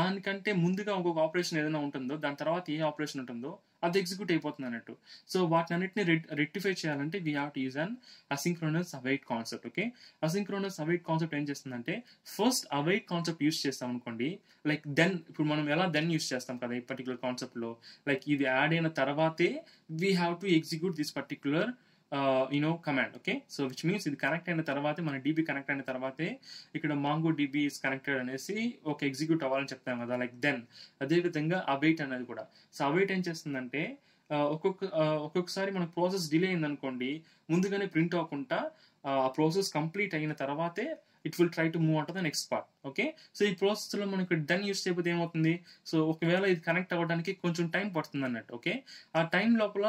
దానికంటే ముందుగా ఇంకొక ఆపరేషన్ ఏదైనా ఉంటుందో దాని తర్వాత ఏ ఆపరేషన్ ఉంటుందో అది ఎగ్జిక్యూట్ అయిపోతుంది అన్నట్టు. సో వాటిని అన్నింటినీ రెట్ రెక్టిఫై చేయాలంటే we have to use an asynchronous await concept. Okay, asynchronous await concept ఏం చేస్తుందంటే ఫస్ట్ అవైట్ కాన్సెప్ట్ యూస్ చేస్తాం అనుకోండి, లైక్ దెన్. ఇప్పుడు మనం ఎలా దెన్ యూస్ చేస్తాం కదా ఈ పర్టికులర్ కాన్సెప్ట్లో, లైక్ ఇది యాడ్ అయిన తర్వాతే we have to execute this particular you know command. Okay, so which means ఇది కనెక్ట్ అయిన తర్వాతే, మన డీబీ కనెక్ట్ అయిన తర్వాతే ఇక్కడ మాంగో డీబీ ఇస్ కనెక్టెడ్ అనేసి ఒక ఎగ్జిక్యూట్ అవ్వాలని చెప్తాం కదా, లైక్ దెన్. అదేవిధంగా అవైట్ అనేది కూడా, సో అవైట్ ఏం చేస్తుందంటే ఒక్కొక్క ఒక్కొక్కసారి మన ప్రాసెస్ డిలే అయిందనుకోండి, ముందుగానే ప్రింట్ అవ్వకుండా ఆ ప్రాసెస్ కంప్లీట్ అయిన తర్వాతే it will try to move out to the next part. Okay, so ఈ ప్రాసెస్లో మనకి డన్ యూస్ చేయకపోతే ఏమవుతుంది, సో ఒకవేళ ఇది కనెక్ట్ అవ్వడానికి కొంచెం టైం పడుతుంది అన్నట్టు. ఓకే, ఆ టైం లోపల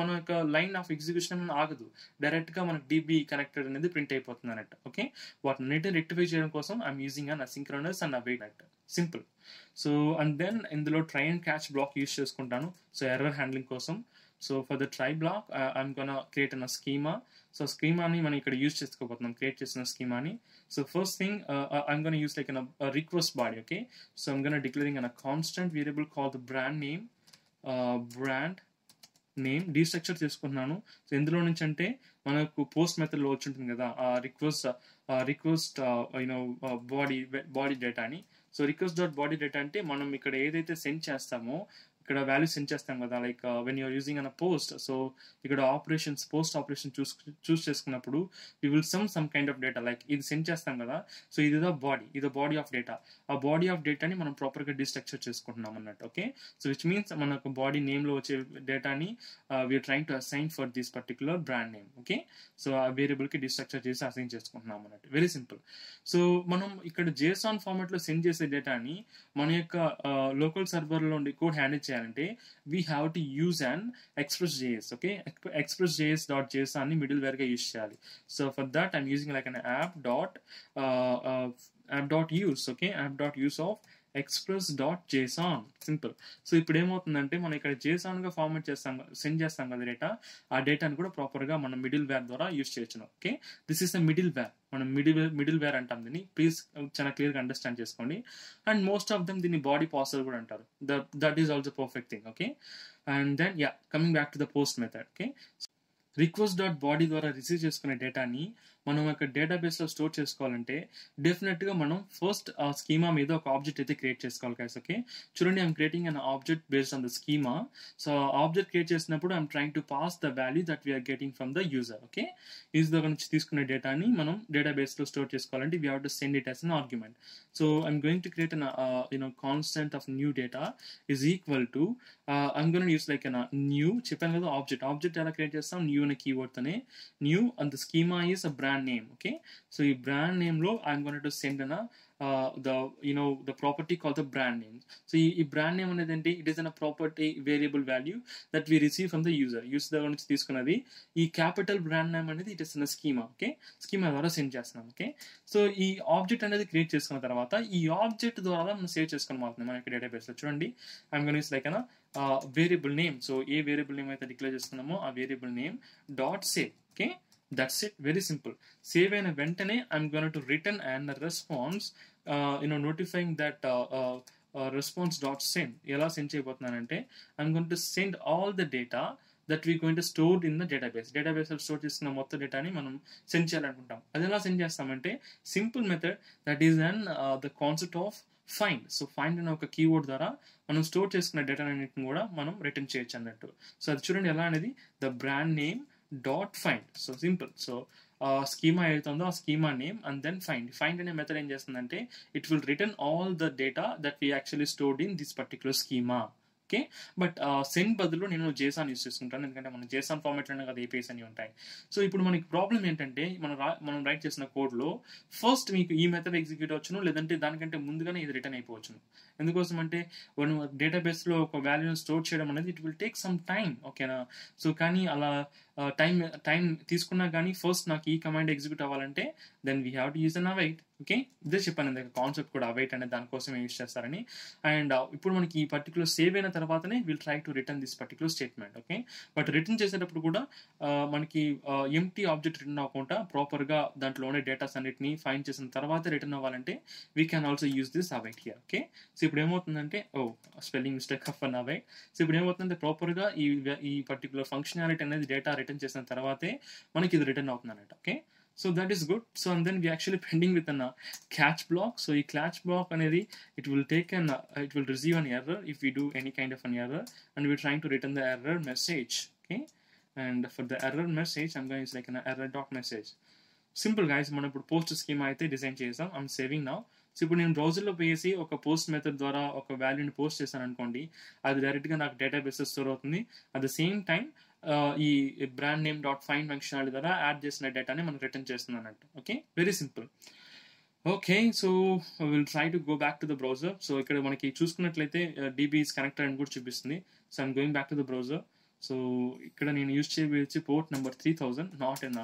మన యొక్క లైన్ ఆఫ్ ఎగ్జిక్యూషన్ ఆగదు, డైరెక్ట్గా మనకి డీబీ కనెక్టెడ్ అనేది ప్రింట్ అయిపోతుంది అన్నట్టు. ఓకే, వాటిని రెక్టిఫై చేయడం కోసం I'm using an asynchronous and await అన్నట్టు, సింపుల్. సో అండ్ దెన్ ఇందులో try and catch block use చేసుకుంటాను, సో ఎర్రర్ హ్యాండ్లింగ్ కోసం. So for the try block I'm gonna create an schema. So స్కీమాని మనం ఇక్కడ యూజ్ చేసుకోబోతున్నాం, క్రియేట్ చేసిన స్కీమాని. So first thing, uh, I'm going to use like an, a request body, okay? So I'm going to declaring an, a constant variable called the brand name, uh, brand name, destructure chesukunnanu. So indulo nunchi ante manaku post method lo ochuntundi kada, aa request uh, request uh, you know uh, body body data ani. So request dot body data ante manam ikkada edaithe send chestamo ఇక్కడ values send చేస్తాం కదా, like when you're using an post. So ఇక్కడ operations post operation choose choose చేసుకున్నప్పుడు you will some some kind of data, like ఇది send చేస్తాం కదా, so ఇది the body, ఇది బాడీ ఆఫ్ డేటా. ఆ బాడీ ఆఫ్ డేటాని మనం ప్రాపర్గా డిస్ట్రక్చర్ చేసుకుంటున్నాం అన్నట్టు. ఓకే, సో విచ్ మీన్స్ మనకు బాడీ నేమ్లో వచ్చే డేటాని we're trying to assign for this particular brand name. Okay, so ఆ వేరియబుల్కి డిస్ట్రక్చర్ చేసి అసైన్ చేసుకుంటున్నాం అన్నట్టు, వెరీ సింపుల్. సో మనం ఇక్కడ జేసాన్ ఫార్మాట్లో సెండ్ చేసే డేటాని మన యొక్క లోకల్ సర్వర్లో ఉండే కోడ్ హ్యాండిల్ చేయాలి. We have to use an Express.js, okay? Express.js.js ani middleware ga use cheyali. So for that, I'm using like an app dot uh, uh, app dot use, okay? App dot use of express.json, simple. So ఇప్పుడు ఏమవుతుందంటే మనం ఇక్కడ జేసాన్గా format చేస్తాం, send చేస్తాం కదా data, ఆ డేటాను కూడా ప్రాపర్గా మనం మిడిల్ వేర్ ద్వారా యూజ్ చేయొచ్చు. Okay, this is the middleware, మనం మిడిల్ మిడిల్ వేర్ అంటాం దీన్ని, ప్లీజ్ చాలా క్లియర్గా అండర్స్టాండ్ చేసుకోండి. అండ్ మోస్ట్ ఆఫ్ దెమ్ దీన్ని బాడీ పాసర్ కూడా అంటారు, that that is also perfect thing. Okay, and then yeah coming back to the post method. Okay, request dot body ద్వారా receive చేసుకునే డేటాని మనం ఒక డేటాబేస్లో స్టోర్ చేసుకోవాలంటే డెఫినెట్గా మనం ఫస్ట్ ఆ స్కీమా మీద ఒక ఆబ్జెక్ట్ అయితే క్రియేట్ చేసుకోవాలి గైస్. ఓకే, చూడండి, I'm creating an object based on the schema. So object create చేసినప్పుడు I'm trying to pass the value that we're getting from the user. Okay, user నుంచి తీసుకునే డేటాని మనం డేటాబేస్లో స్టోర్ చేసుకోవాలంటే we have to send it as an argument. So I'm going to create an you know constant of new data is equal to I'm going to use like an new, చెప్పాను కదా object, object ఎలా create చేస్తాం, new అనే కీవర్డ్తోనే, new and the schema is a brand name. Okay, so the brand name lo I'm going to send an uh, the you know the property called the brand name. So the brand name anedi ante it is an a property variable value that we receive from the user. Use the nunchi teeskunadi ee capital brand name anedi it is in a schema. Okay, schema dwara send chestunam. Okay, so ee object anedi create chesukona tarvata ee object dwara man save chesukona mautundi manaki database lo. Chudandi I'm going to use like an uh, variable name. So a variable name aithe declare chestunnamo a variable name dot save. Okay, that's it, very simple. Save and eventane I'm going to return and response uh, you know notifying that uh, uh, uh, response dot send. Ela send cheyabothunanante I'm going to send all the data that we going to store in the database. Database lo store chesina motta data ni manam send cheyalanuntam. Adi ela send chestamante simple method that is an uh, the concept of find. So find అనే ఒక keyword ద్వారా మనం store చేసుకున్న data అన్నింటిని కూడా మనం return చేయొచ్చు అన్నట్టు. సో అది చూడండి ఎలా అనేది, the brand name dot find. So simple. So uh, schema eduthundo schema name and then find. Find ane method em chestundante it will return all the data that we actually stored in this particular schema. Okay but send బదులు నేను జేసాన్ use చేసుకుంటాను, ఎందుకంటే మన జేసాన్ ఫార్మాట్లోనే కదా APS అన్ని ఉంటాయి. So ఇప్పుడు మనకి ప్రాబ్లం ఏంటంటే మనం మనం రైట్ చేసిన కోడ్లో ఫస్ట్ మీకు ఈ మెథడ్ ఎగ్జిక్యూట్ అవ్వచ్చును, లేదంటే దానికంటే ముందుగానే ఇది రిటర్న్ అయిపోవచ్చును. ఎందుకోసం అంటే మనం డేటాబేస్లో ఒక వాల్యూని స్టోర్ చేయడం అనేది it will take some time, ఓకేనా. సో కానీ అలా టైం టైం తీసుకున్నా కానీ ఫస్ట్ నాకు ఈ కమాండ్ ఎగ్జిక్యూట్ అవ్వాలంటే then we have to use an await. Okay, ఇదే చెప్పాను కాన్సెప్ట్ కూడా, అవైట్ అనేది దానికోసం యూజ్ చేస్తారని. అండ్ ఇప్పుడు మనకి ఈ పర్టికులర్ సేవ్ అయిన తర్వాతనే will try to return this particular statement. Okay, but return చేసేటప్పుడు కూడా మనకి ఎంటీ ఆబ్జెక్ట్ రిటర్న్ అవ్వకుండా ప్రాపర్గా దాంట్లోనే డేటాస్ అన్నిటిని ఫైండ్ చేసిన తర్వాత రిటర్న్ అవ్వాలంటే we can also use this await here. Okay, so ఇప్పుడు ఏమవుతుందంటే oh spelling mistake of an await. So ఇప్పుడు ఏమవుతుందంటే ప్రాపర్గా ఈ ఈ పర్టికులర్ ఫంక్షనాలిటీ అనేది డేటా రిటర్న్ చేసిన తర్వాతే మనకి ఇది రిటర్న్ అవుతుంది అన్నట్టు. Okay, so that is good. So and then we actually pending with అన్న క్యాచ్ బ్లాక్. సో ఈ క్యాచ్ బ్లాక్ అనేది it will take an it will receive an error if you do any kind of an error and we trying to return the error message. Okay, and for the error message I'm going like an error dot message. Simple guys, మనం ఇప్పుడు post schema అయితే design చేసాం. I'm saving now. So ఇప్పుడు నేను బ్రౌజర్లో పోయేసి ఒక post method ద్వారా ఒక వాల్యూని పోస్ట్ చేశాను అనుకోండి, అది డైరెక్ట్గా నాకు డేటాబేస్ స్టోర్ అవుతుంది. అట్ ద సేమ్ టైం ఈ brand name dot find functionality ద్వారా యాడ్ చేసిన డేటాని మనం రిటర్న్ చేస్తుంది అన్నట్టు. Okay, very simple. Okay, so will try to go back to the browser. So ఇక్కడ మనకి చూసుకున్నట్లయితే డీబీ ఈస్ కనెక్టెడ్ అని కూడా చూపిస్తుంది. So I'm going back to the browser. So ఇక్కడ నేను యూజ్ చేయవచ్చు port number three thousand not in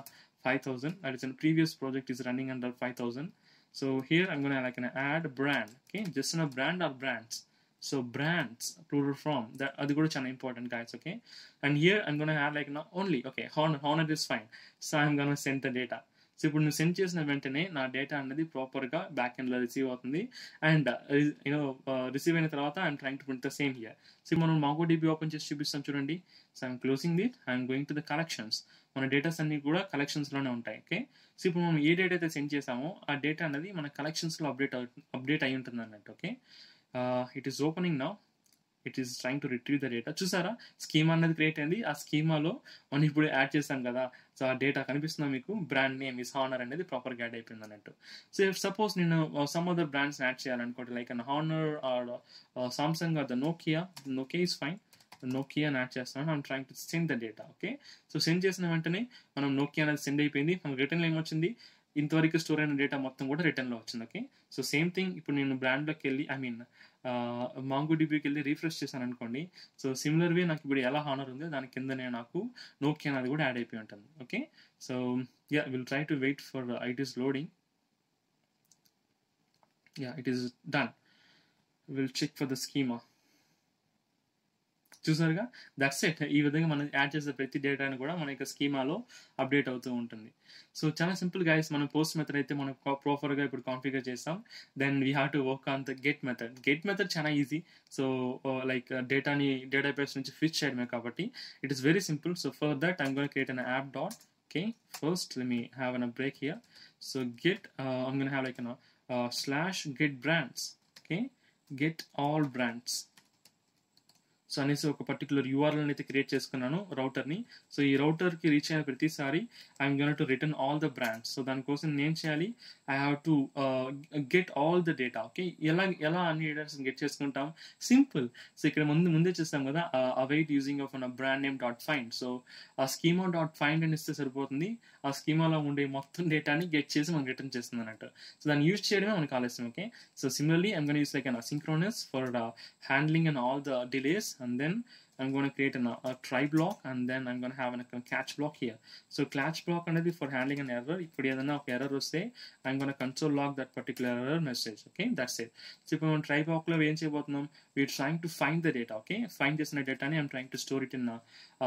five thousand and it's previous project is running under five thousand. So here I'm gonna like an add brand, okay, just in a brand or brands. So brands plural form, that adi kuda chana important guys, okay. And here I'm gonna add like na only, okay, honor honor is fine. So I'm gonna send the data. So ఇప్పుడు నువ్వు send చేసిన వెంటనే నా data అనేది ప్రాపర్గా back ఎండ్లో receive అవుతుంది. And you know receive అయిన తర్వాత I'm trying to print the same here. So మనం MongoDB ఓపెన్ చేసి చూపిస్తాం చూడండి. So I'm closing that, I'm going to the collections. మన డేటాస్ అన్ని కూడా కలెక్షన్స్లోనే ఉంటాయి. ఓకే, సో ఇప్పుడు మనం ఏ డేటా అయితే సెండ్ చేసామో ఆ డేటా అనేది మన కలెక్షన్స్లో అప్డేట్ అప్డేట్ అయి ఉంటుంది అన్నట్టు. Okay, it is opening now, it is trying to retrieve the data. చూసారా, స్కీమా అనేది క్రియేట్ అయింది. ఆ స్కీమాలో మనం ఇప్పుడు యాడ్ చేస్తాం కదా, సో ఆ డేటా కనిపిస్తున్నా మీకు బ్రాండ్ నేమ్ ఇస్ హానర్ అనేది ప్రాపర్గా యాడ్ అయిపోయింది అన్నట్టు. సో ఇఫ్ సపోజ్ నేను సమ్ అదర్ బ్రాండ్స్ని యాడ్ చేయాలనుకోండి, like an Honor or Samsung or the Nokia, Nokia is fine, Nokia అని యాడ్ చేస్తున్నాను. I'm trying to send the data. Okay, so send చేసిన వెంటనే మనం నోకియా అనేది సెండ్ అయిపోయింది. మనకు రిటర్న్లో ఏమొచ్చింది, ఇంతవరకు స్టోర్ అయిన డేటా మొత్తం కూడా రిటర్న్లో వచ్చింది. ఓకే, సో సేమ్ థింగ్ ఇప్పుడు నేను బ్రాండ్లోకి వెళ్ళి ఐ మీన్ MongoDBకి వెళ్ళి రీఫ్రెష్ చేశాను అనుకోండి. సో సిమిలర్ వే నాకు ఇప్పుడు ఎలా హానర్ ఉందో దాని కిందనే నాకు నోకియా అనేది కూడా యాడ్ అయిపోయి ఉంటుంది. Okay, so yeah will try to wait for it is loading. Yeah it is done. Will check for the schema. చూసారుగా, దట్స్ ఇట్. ఈ విధంగా మనం యాడ్ చేసే ప్రతి డేటాను కూడా మన యొక్క స్కీమాలో అప్డేట్ అవుతూ ఉంటుంది. సో చాలా సింపుల్ గైస్, మనం పోస్ట్ మెథడ్ అయితే మనం ప్రాపర్గా ఇప్పుడు కాన్ఫిగర్ చేస్తాం. Then we have to work on the get method. Get method చాలా ఈజీ. సో లైక్ డేటాని డేటాబేస్ నుంచి ఫిచ్ చేయడమే కాబట్టి it is very simple. So for that I'm gonna create an app dot. Okay, first let me have an a break here. So get I'm gonna have like an slash get brands. Okay, get all brands. So అనేసి ఒక particular URL అయితే create చేసుకున్నాను రౌటర్ని. So ఈ రౌటర్కి reach అయిన ప్రతిసారి I'm going to return all the brands. So దానికోసం నేను చేయాలి, I have to get all the data. Okay, ఎలా ఎలా అన్ని డేటాస్ గెట్ చేసుకుంటాం, సింపుల్. సో ఇక్కడ ముందు ముందే చేస్తాం కదా, await using of an brand name dot find. So ఆ స్కీమా డాట్ ఫైండ్ అని ఇస్తే సరిపోతుంది. ఆ స్కీమాలో ఉండే మొత్తం డేటాని గెట్ చేసి మనం రిటర్న్ చేస్తుంది అన్నట్టు. సో దాన్ని యూజ్ చేయడమే మనకు ఆలస్యం. Okay, so similarly I'm going to use like an asynchronous for handling and all the delays. And then I'm going to create an, a try block, and then I'm going to have an, a catch block here. So catch block anadi for handling an error. If there is an error, say I'm going to console log that particular error message. Okay, that's it. So if we want try block lo em cheyabothunam, we're trying to find the data. Okay, find this data ni I'm trying to store it in a,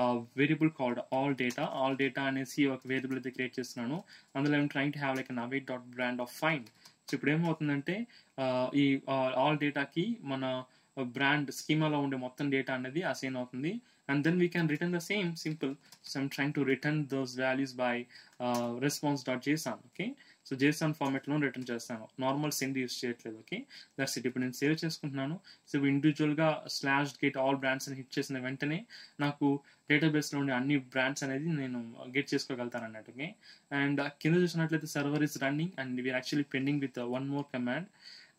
a variable called all data. All data anesi oka variable adi create chestunnanu. Andulo I'm trying to have like an await dot brand of find. So ippudu em avuthundante ee all data ki mana brand schema lo unde mottham data anedi assign avutundi, and then we can return the same simple. So I'm trying to return those values by uh, response.json. okay, so json format lo return chestanu, normal send use cheyaledu. Okay, that's it. Ippudu nenu save chestuntunnanu. So individual ga slash get all brands ani hit chesina ventane naaku database lo unde anni brands anedi nenu get chesukogaltanu annattu. Okay, and kinda chusinatlayite server is running and we are actually pending with uh, one more command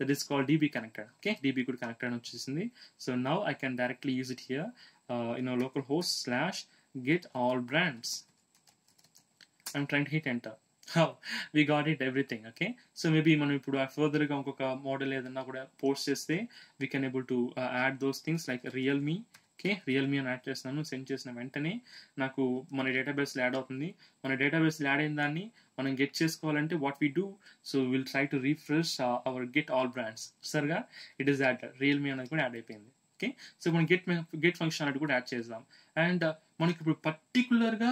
that is called db connected. Okay, db kuda connected ani vachesindi. So now I can directly use it here uh, in our localhost slash get all brands. I'm trying to hit enter. How we got it everything. Okay, so maybe మనం ఇప్పుడు further గా ఇంకొక model ఏదన్నా కూడా post చేస్తే we can able to uh, add those things like realme. Okay, Realme అని add చేస్తున్నాను. Send చేసిన వెంటనే నాకు మన డేటాబేస్లో యాడ్ అవుతుంది. మన డేటాబేస్లో యాడ్ అయిన దాన్ని మనం గెట్ చేసుకోవాలంటే what we do, so will try to refresh our get all brands. సరిగా ఇట్ ఈస్ యాడ్ రియల్మీ అనేది కూడా యాడ్ అయిపోయింది. ఓకే, సో మనం గెట్ గెట్ ఫంక్షనాలిటీ కూడా యాడ్ చేద్దాం. అండ్ మనకి ఇప్పుడు పర్టికులర్గా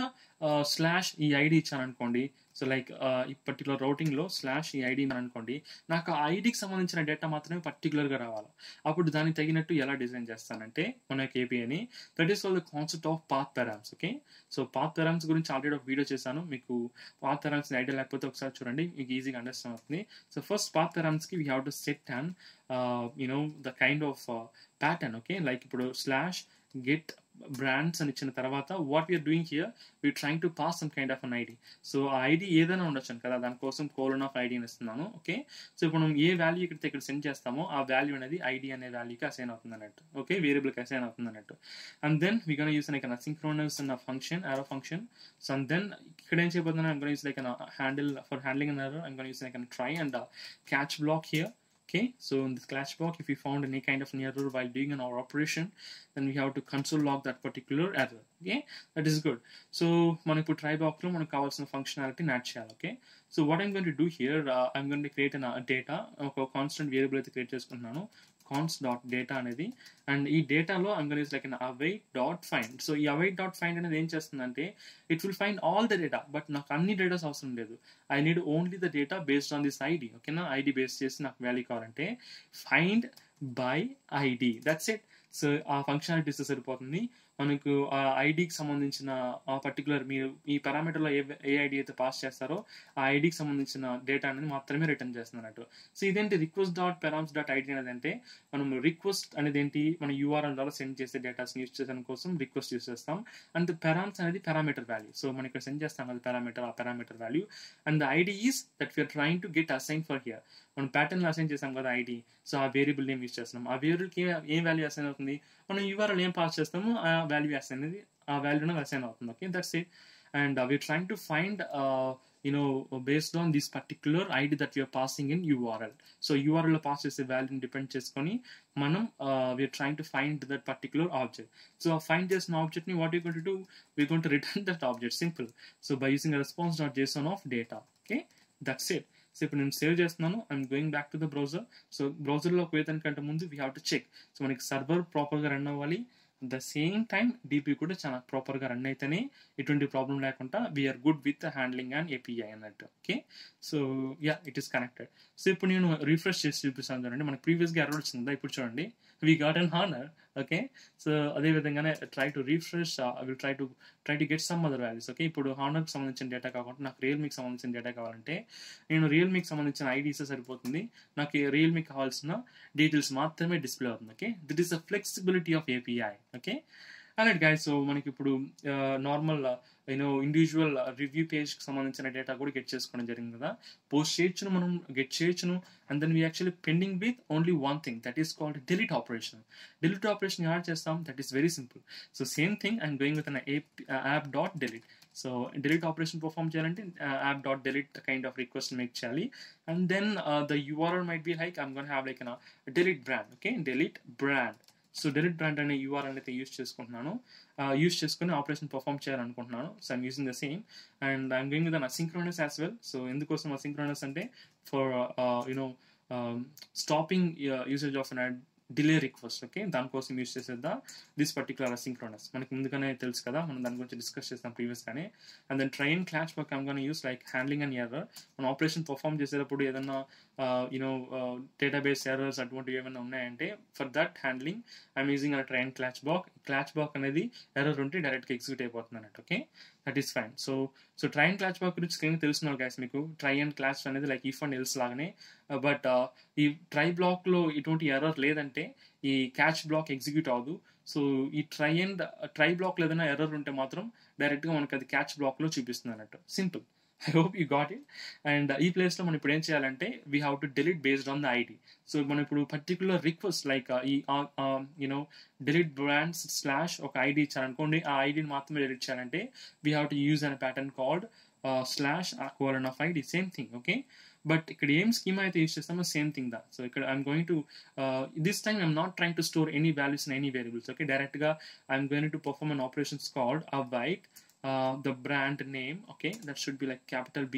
స్లాష్ ఈ ఐడి ఇచ్చాననుకోండి, సో లైక్ ఈ పర్టికులర్ రౌటింగ్లో స్లాష్ ఈ ఐడి అనుకోండి, నాకు ఆ ఐడికి సంబంధించిన డేటా మాత్రమే పర్టికులర్గా రావాలి. అప్పుడు దానికి తగినట్టు ఎలా డిజైన్ చేస్తానంటే మన ఏపీఐని, that is all the concept of path params. Okay, so path params గురించి ఆల్రెడీ ఒక వీడియో చేశాను. మీకు పాత్ పెరామ్స్ ఐడియా లేకపోతే ఒకసారి చూడండి, మీకు ఈజీగా అండర్స్టాండ్ అవుతుంది. సో ఫస్ట్ పాత్ పెరామ్స్కి we have to set and you know the kind of pattern. Okay, like ఇప్పుడు స్లాష్ గెట్ బ్రాండ్స్ అని ఇచ్చిన తర్వాత what we're doing here, we trying to pass some kind of an ID. So ఆ ID ఏదైనా ఉండొచ్చాను కదా, దానికోసం కోలన్ ఆఫ్ ఐడి అని ఇస్తున్నాను. ఓకే, సో ఇప్పుడు మనం ఏ వాల్యూ ఇక్కడితే ఇక్కడ సెండ్ చేస్తామో ఆ వాల్యూ అనేది ఐడి అనే వాల్యూకి అసైన్ అవుతుంది అన్నట్టు. ఓకే, వేరియబుల్కి అసైన్ అవుతుంది అన్నట్టు. And then we gonna use like an asynchronous అన్న function, error function. So and then ఇక్కడ ఏం చేయబోతున్నాను, I'm gonna use like an handle for handling an error, I'm gonna use like an try and catch block here. Okay, so in this catch block, if we found any kind of an error while doing an our operation, then we have to console log that particular error. Okay, that is good. So మనం ఇప్పుడు try black లో మనకు కావాల్సిన functionality add చేయాలి. Okay, so what I'm going to do here, I'm going to create an data, ఒక constant variable అయితే create చేసుకుంటున్నాను, const dot data అనేది. అండ్ ఈ డేటాలో I'm going to use like an await dot find. So ఈ await dot find అనేది ఏం చేస్తుందంటే it will find all the data, but నాకు అన్ని డేటాస్ అవసరం లేదు. I need only the data based on this ID. ఓకేనా, ఐడి బేస్ చేసి నాకు వాల్యూ కావాలంటే find by ID, that's it. So ఆ ఫంక్షనాలిటీస్ సరిపోతుంది మనకు. ఆ ఐడికి సంబంధించిన ఆ పర్టికులర్ మీరు ఈ పారామీటర్లో ఏ ఏ ఐడి అయితే పాస్ చేస్తారో ఆ ఐడికి సంబంధించిన డేటా అనేది మాత్రమే రిటర్న్ చేస్తున్నట్టు. సో ఇదేంటి request dot params dot ID అనేది అంటే మనం రిక్వెస్ట్ అనేది ఏంటి, మన యూఆర్ఎల్ ద్వారా సెండ్ చేసే డేటాస్ని యూజ్ చేసిన కోసం రిక్వెస్ట్ యూజ్ చేస్తాం. అండ్ పెరామ్స్ అనేది పారామీటర్ వాల్యూ, సో మనం ఇక్కడ సెండ్ చేస్తాం కదా పారామీటర్, ఆ parameter value. And the ID is that we're trying to get assign for here. మనం ప్యాటర్న్లో అసైన్ చేస్తాం కదా ఐడి, సో ఆ వేరియబుల్ నేమ్ యూజ్ చేస్తున్నాం. ఆ వేరియబుల్కి ఏం వాల్యూ అసైన్ అవుతుంది, మనం యూఆర్ఎల్ ఏం పాస్ చేస్తామో ఆ వాల్యూ అసైన్ అనేది ఆ వాల్యూనే అసైన్ అవుతుంది. Okay, that's it. And we're trying to find you know based on this particular ID that we're passing in URL. So యూఆర్ఎల్లో పాస్ చేసే వాల్యూని డిపెండ్ చేసుకొని మనం we're trying to find that particular object. So ఆ find చేసిన ఆబ్జెక్ట్ని what you going to do, we're going to return that object, simple. So by using response dot JSON of data. Okay, that's it. So ఇప్పుడు నేను save చేస్తున్నాను. I'm going back to the browser. So బ్రౌజర్లో పోయేదానికంటే ముందు we have to check, so మనకి server ప్రాపర్గా run అవ్వాలి, at the same time DB కూడా చాలా ప్రాపర్గా రన్ అయితేనే ఎటువంటి ప్రాబ్లం లేకుండా we're good with handling and API అన్నట్టు. Okay, so yeah it is connected. So ఇప్పుడు నేను రిఫ్రెష్ చేసి చూపిస్తాను, చూడండి మనకు ప్రీవియస్గా ఎర్రర్ వచ్చింది కదా, ఇప్పుడు చూడండి we got an honour. Okay, so అదేవిధంగానే try to refresh, I will try to try to get some other values. Okay, ఇప్పుడు హానర్కి సంబంధించిన డేటా కాకుండా నాకు రియల్మీకి సంబంధించిన డేటా కావాలంటే నేను రియల్మీకి సంబంధించిన ఐడీస్ సరిపోతుంది, నాకు రియల్మీకి కావాల్సిన డీటెయిల్స్ మాత్రమే డిస్ప్లే అవుతుంది. Okay, దిట్ is the flexibility of API. Okay, అలాంటి గైస్, సో మనకి ఇప్పుడు నార్మల్ యూనో ఇండివిజువల్ రివ్యూ పేజ్కి సంబంధించిన డేటా కూడా గెట్ చేసుకోవడం జరిగింది కదా, పోస్ట్ చేయొచ్చును మనం, గెట్ చేయొచ్చును. And then we actually pending with only one thing, that is called delete operation. Delete operation add చేస్తాం, that is very simple. So same thing I'm going with an app dot delete. So delete operation perform చేయాలంటే app dot delete kind of request make చేయాలి. And then the URL might be like I'm gonna have like an delete brand. Okay, delete brand. So delete brand అనే URL అయితే use చేసుకుంటున్నాను, use చేసుకుని operation perform చేయాలనుకుంటున్నాను. So I'm using the same and I'm going with an asynchronous as well. So ఎందుకోసం asynchronous అంటే for you know stopping usage of an delay request. Okay, దాని కోసం use చేసేదా దిస్ పర్టికులర్ అసింక్రోనస్. మనకి ముందుగానే తెలుసు కదా, మనం దాని గురించి డిస్కస్ చేస్తాం ప్రీవియస్ గానే. And then try and catch work I'm gonna use like handling and error. మనం ఆపరేషన్ పర్ఫామ్ చేసేటప్పుడు ఏదన్నా యూనో డేటాబేస్ ఎర్రర్స్ అటువంటివి ఏమైనా ఉన్నాయంటే for that handling I'm using a try and catch block. Catch block అనేది ఎర్రర్ ఉంటే డైరెక్ట్గా ఎగ్జిక్యూట్ అయిపోతుంది అన్నట్టు. Okay, that is fine. So so try and catch block గురించి స్క్రీన్ తెలుస్తున్నారు గైస్ మీకు. ట్రై అండ్ క్లాష్ అనేది లైక్ ఇఫ్ అండ్ ఎల్స్ లాగానే, బట్ ఈ ట్రై బ్లాక్లో ఇటువంటి ఎర్రర్ లేదంటే ఈ క్యాచ్ బ్లాక్ ఎగ్జిక్యూట్ అవ్వదు. సో ఈ ట్రై అండ్ ట్రై బ్లాక్లో ఏదైనా ఎర్రర్ ఉంటే మాత్రం డైరెక్ట్గా మనకు అది క్యాచ్ బ్లాక్లో చూపిస్తుంది అన్నట్టు. Simple. I hope you got it. And uh, ee place lo manu ippudu em cheyalante we have to delete based on the id. So manu ippudu particular request like ee uh, uh, um, you know delete brands slash oka id icharankondi, aa id ni maatrame delete cheyalante we have to use a pattern called uh, slash colon of id, same thing. Okay, but ikkada em schema aithe use chestamo same thing da. So ikkada I'm going to uh, this time I'm not trying to store any values in any variables. Okay, direct ga I'm going to perform an operations called await Uh, the brand name. Okay, that should be like capital B,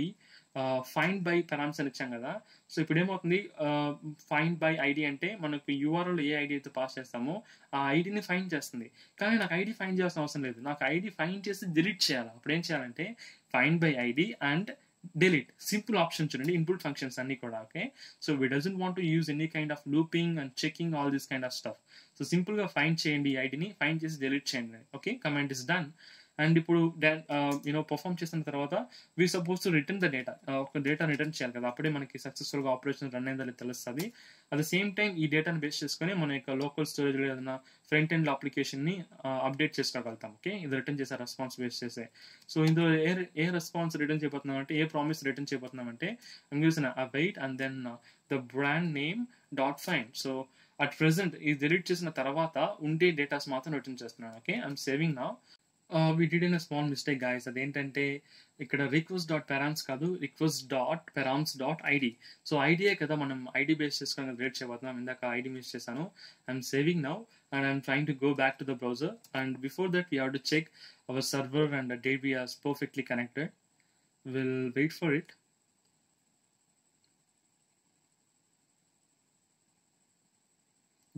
uh, find by params ani icham kada. So ippudu em avutundi find by id ante manaku url e id tho pass chestamo aa id ni find chestundi. Kaani naaku id find chesina avasaram ledhu, naaku id find chesi delete cheyala. Appudu em cheyalante find by id and delete. Simple option chudandi, input functions anni kuda. Okay, so we doesn't want to use any kind of looping and checking all this kind of stuff. So simple ga find cheyandi id ni, find chesi delete cheyandi. Okay, command is done. And ఇప్పుడు you know perform చేసిన తర్వాత we suppose to return the data. ఒక data return చేయాలి కదా, అప్పుడే మనకి సక్సెస్ఫుల్గా operation run అయిందని తెలుస్తుంది. అట్ ద సేమ్ టైం ఈ డేటాను బేస్ చేసుకుని మన యొక్క లోకల్ స్టోరేజ్లో ఏదైనా ఫ్రంట్ ఎండ్ అప్లికేషన్ని అప్డేట్ చేసుకోగలుగుతాం. ఓకే, ఇది రిటర్న్ చేసే రెస్పాన్స్ బేస్ చేసే. సో ఇందులో ఏ ఏ రెస్పాన్స్ రిటర్న్ చేయబోతున్నాం అంటే, ఏ ప్రామిస్ రిటర్న్ చేయబోతున్నాం అంటే చూసిన ఆ wait and then the brand name dot find. So at present ఇది డిలీట్ చేసిన తర్వాత ఉండే డేటాస్ మాత్రం రిటర్న్ చేస్తున్నాను. Okay, I'm saving now. Uh, we did in a small mistake guys. అదేంటంటే ఇక్కడ రిక్వెస్ట్ డాట్ పెరామ్స్ కాదు, request dot params dot ID. So ఐడియే కదా మనం ఐడి బేస్ చేసుకొని రేట్ చేయబోతున్నాం. ఇందాక ఐడి మిస్ చేశాను. I'm saving now and I'm trying to go back to the browser. And before that we have to check our server and database perfectly connected. Will wait for it.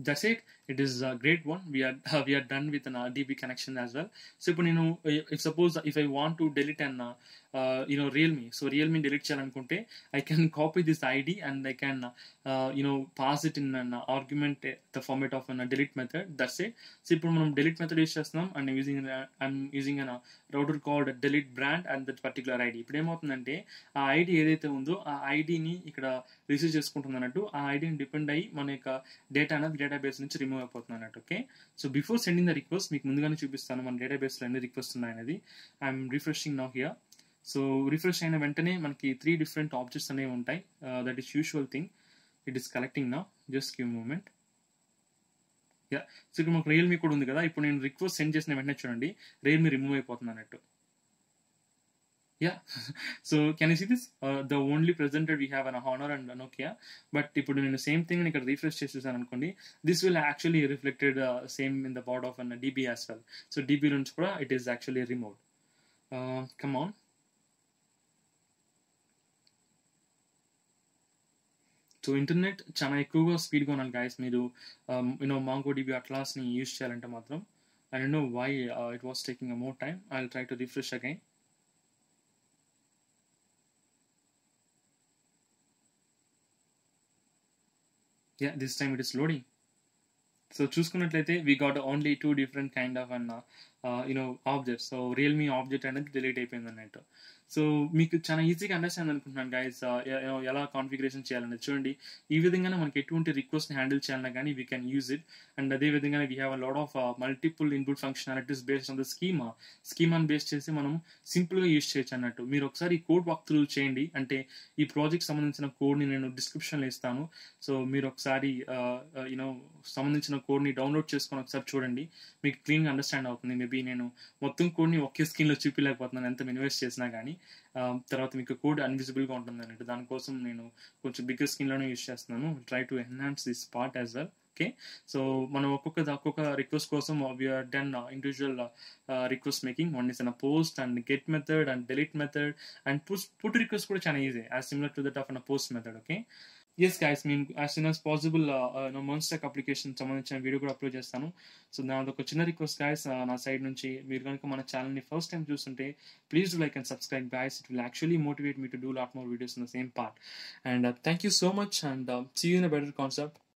That's it. It is a great one. We are uh, we are done with an R D B connection as well. So, but you know, if suppose if I want to delete an uh, uh, you know realme, so realme delete cheyalanunte, I can copy this I D and I can uh, you know pass it in an argument the format of an delete method. That's it. So, ఇప్పుడు మనం delete method use చేస్తున్నాం and I'm using an, I'm using an uh, router called delete brand and that particular I D. ఇప్పుడు ఏమవుతుందంటే ఆ I D ఏదైతే ఉందో ఆ I D ని ఇక్కడ రిసీవ్ చేసుకుంటుంది అన్నట్టు. ఆ ఐడిని డిపెండ్ అయ్యి మన యొక్క డేటా అనేది డేటాబేస్ నుంచి రిమూవ్ అయిపోతుంది అన్నట్టు. Okay, so before sending the request మీకు ముందుగానే చూపిస్తాను మన డేటాబేస్లో ఎన్ని రిక్వెస్ట్ ఉన్నాయనేది. I'm refreshing now here. So refresh అయిన వెంటనే మనకి త్రీ డిఫరెంట్ ఆబ్జెక్ట్స్ అనేవి ఉంటాయి. That is usual thing. It is collecting now. Just give moment. Yeah, so ఇప్పుడు మాకు రియల్మీ కూడా ఉంది కదా. ఇప్పుడు నేను రిక్వెస్ట్ సెండ్ చేసిన వెంటనే చూడండి రియల్మీ రిమూవ్ అయిపోతుంది అన్నట్టు. Yeah, so can you see this? Uh, the only presenter we have an Honor and Nokia, but if you do the same thing, you can refresh this as an Ankondi. This will actually reflected uh, same in the board of an uh, D B as well. So D B runs pura, it is actually removed. Uh, come on. So internet చాలా ఎక్కువగా స్పీడ్గా ఉన్నారు guys. మీరు you know MongoDB Atlasని use చేయాలంటే మాత్రం I don't know why it was taking more time. I will try to refresh again. Yeah, this time it is loading. So చూసుకున్నట్లయితే we got only two different kind of an uh, uh, you know objects. So realme object అనేది delete అయిపోయింది అన్నట్టు. So మీకు చాలా ఈజీగా understand అనుకుంటున్నాను guys ఎలా configuration చేయాలనేది. చూడండి ఈ విధంగానే మనకి ఎటువంటి రిక్వెస్ట్ని హ్యాండిల్ చేయాలన్నా కానీ we can use it. And అదే విధంగానే we have a lot of multiple input functionalities based on the schema. స్కీమాని బేస్ చేసి మనం సింపుల్గా యూజ్ చేయొచ్చు అన్నట్టు. మీరు ఒకసారి ఈ కోడ్ వాక్ త్రూ చేయండి. అంటే ఈ ప్రాజెక్ట్ సంబంధించిన కోడ్ని నేను డిస్క్రిప్షన్లో ఇస్తాను. సో మీరు ఒకసారి యూనో సంబంధించిన కోడ్ని డౌన్లోడ్ చేసుకొని ఒకసారి చూడండి, మీకు క్లీన్గా అండర్స్టాండ్ అవుతుంది. మేబీ నేను మొత్తం కోడ్ని ఒకే స్క్రీన్లో చూపించలేకపోతున్నాను ఎంత ఇన్వెస్ట్ చేసినా కానీ. తర్వాత మీకు కోడ్ అన్విజిబుల్గా ఉంటుంది అన్నట్టు. దానికోసం నేను కొంచెం బిగ్గర్ స్క్రీన్లోనే యూజ్ చేస్తున్నాను. Try to enhance this part as well. Okay, so manu okka okka request kosam we are done uh, individual uh, request making. One is in a post and get method and delete method and push put request kuda chana easy as similar to that of a post method. Okay. Yes guys, I mean as soon as possible uh, uh, no monster application samandhinchina video kuda upload chestanu. So now the chinna request guys uh, na side nunchi meer ganaka mana channel ni first time chustunte please do like and subscribe guys. It will actually motivate me to do a lot more videos in the same part. And uh, thank you so much and uh, see you in a better concept.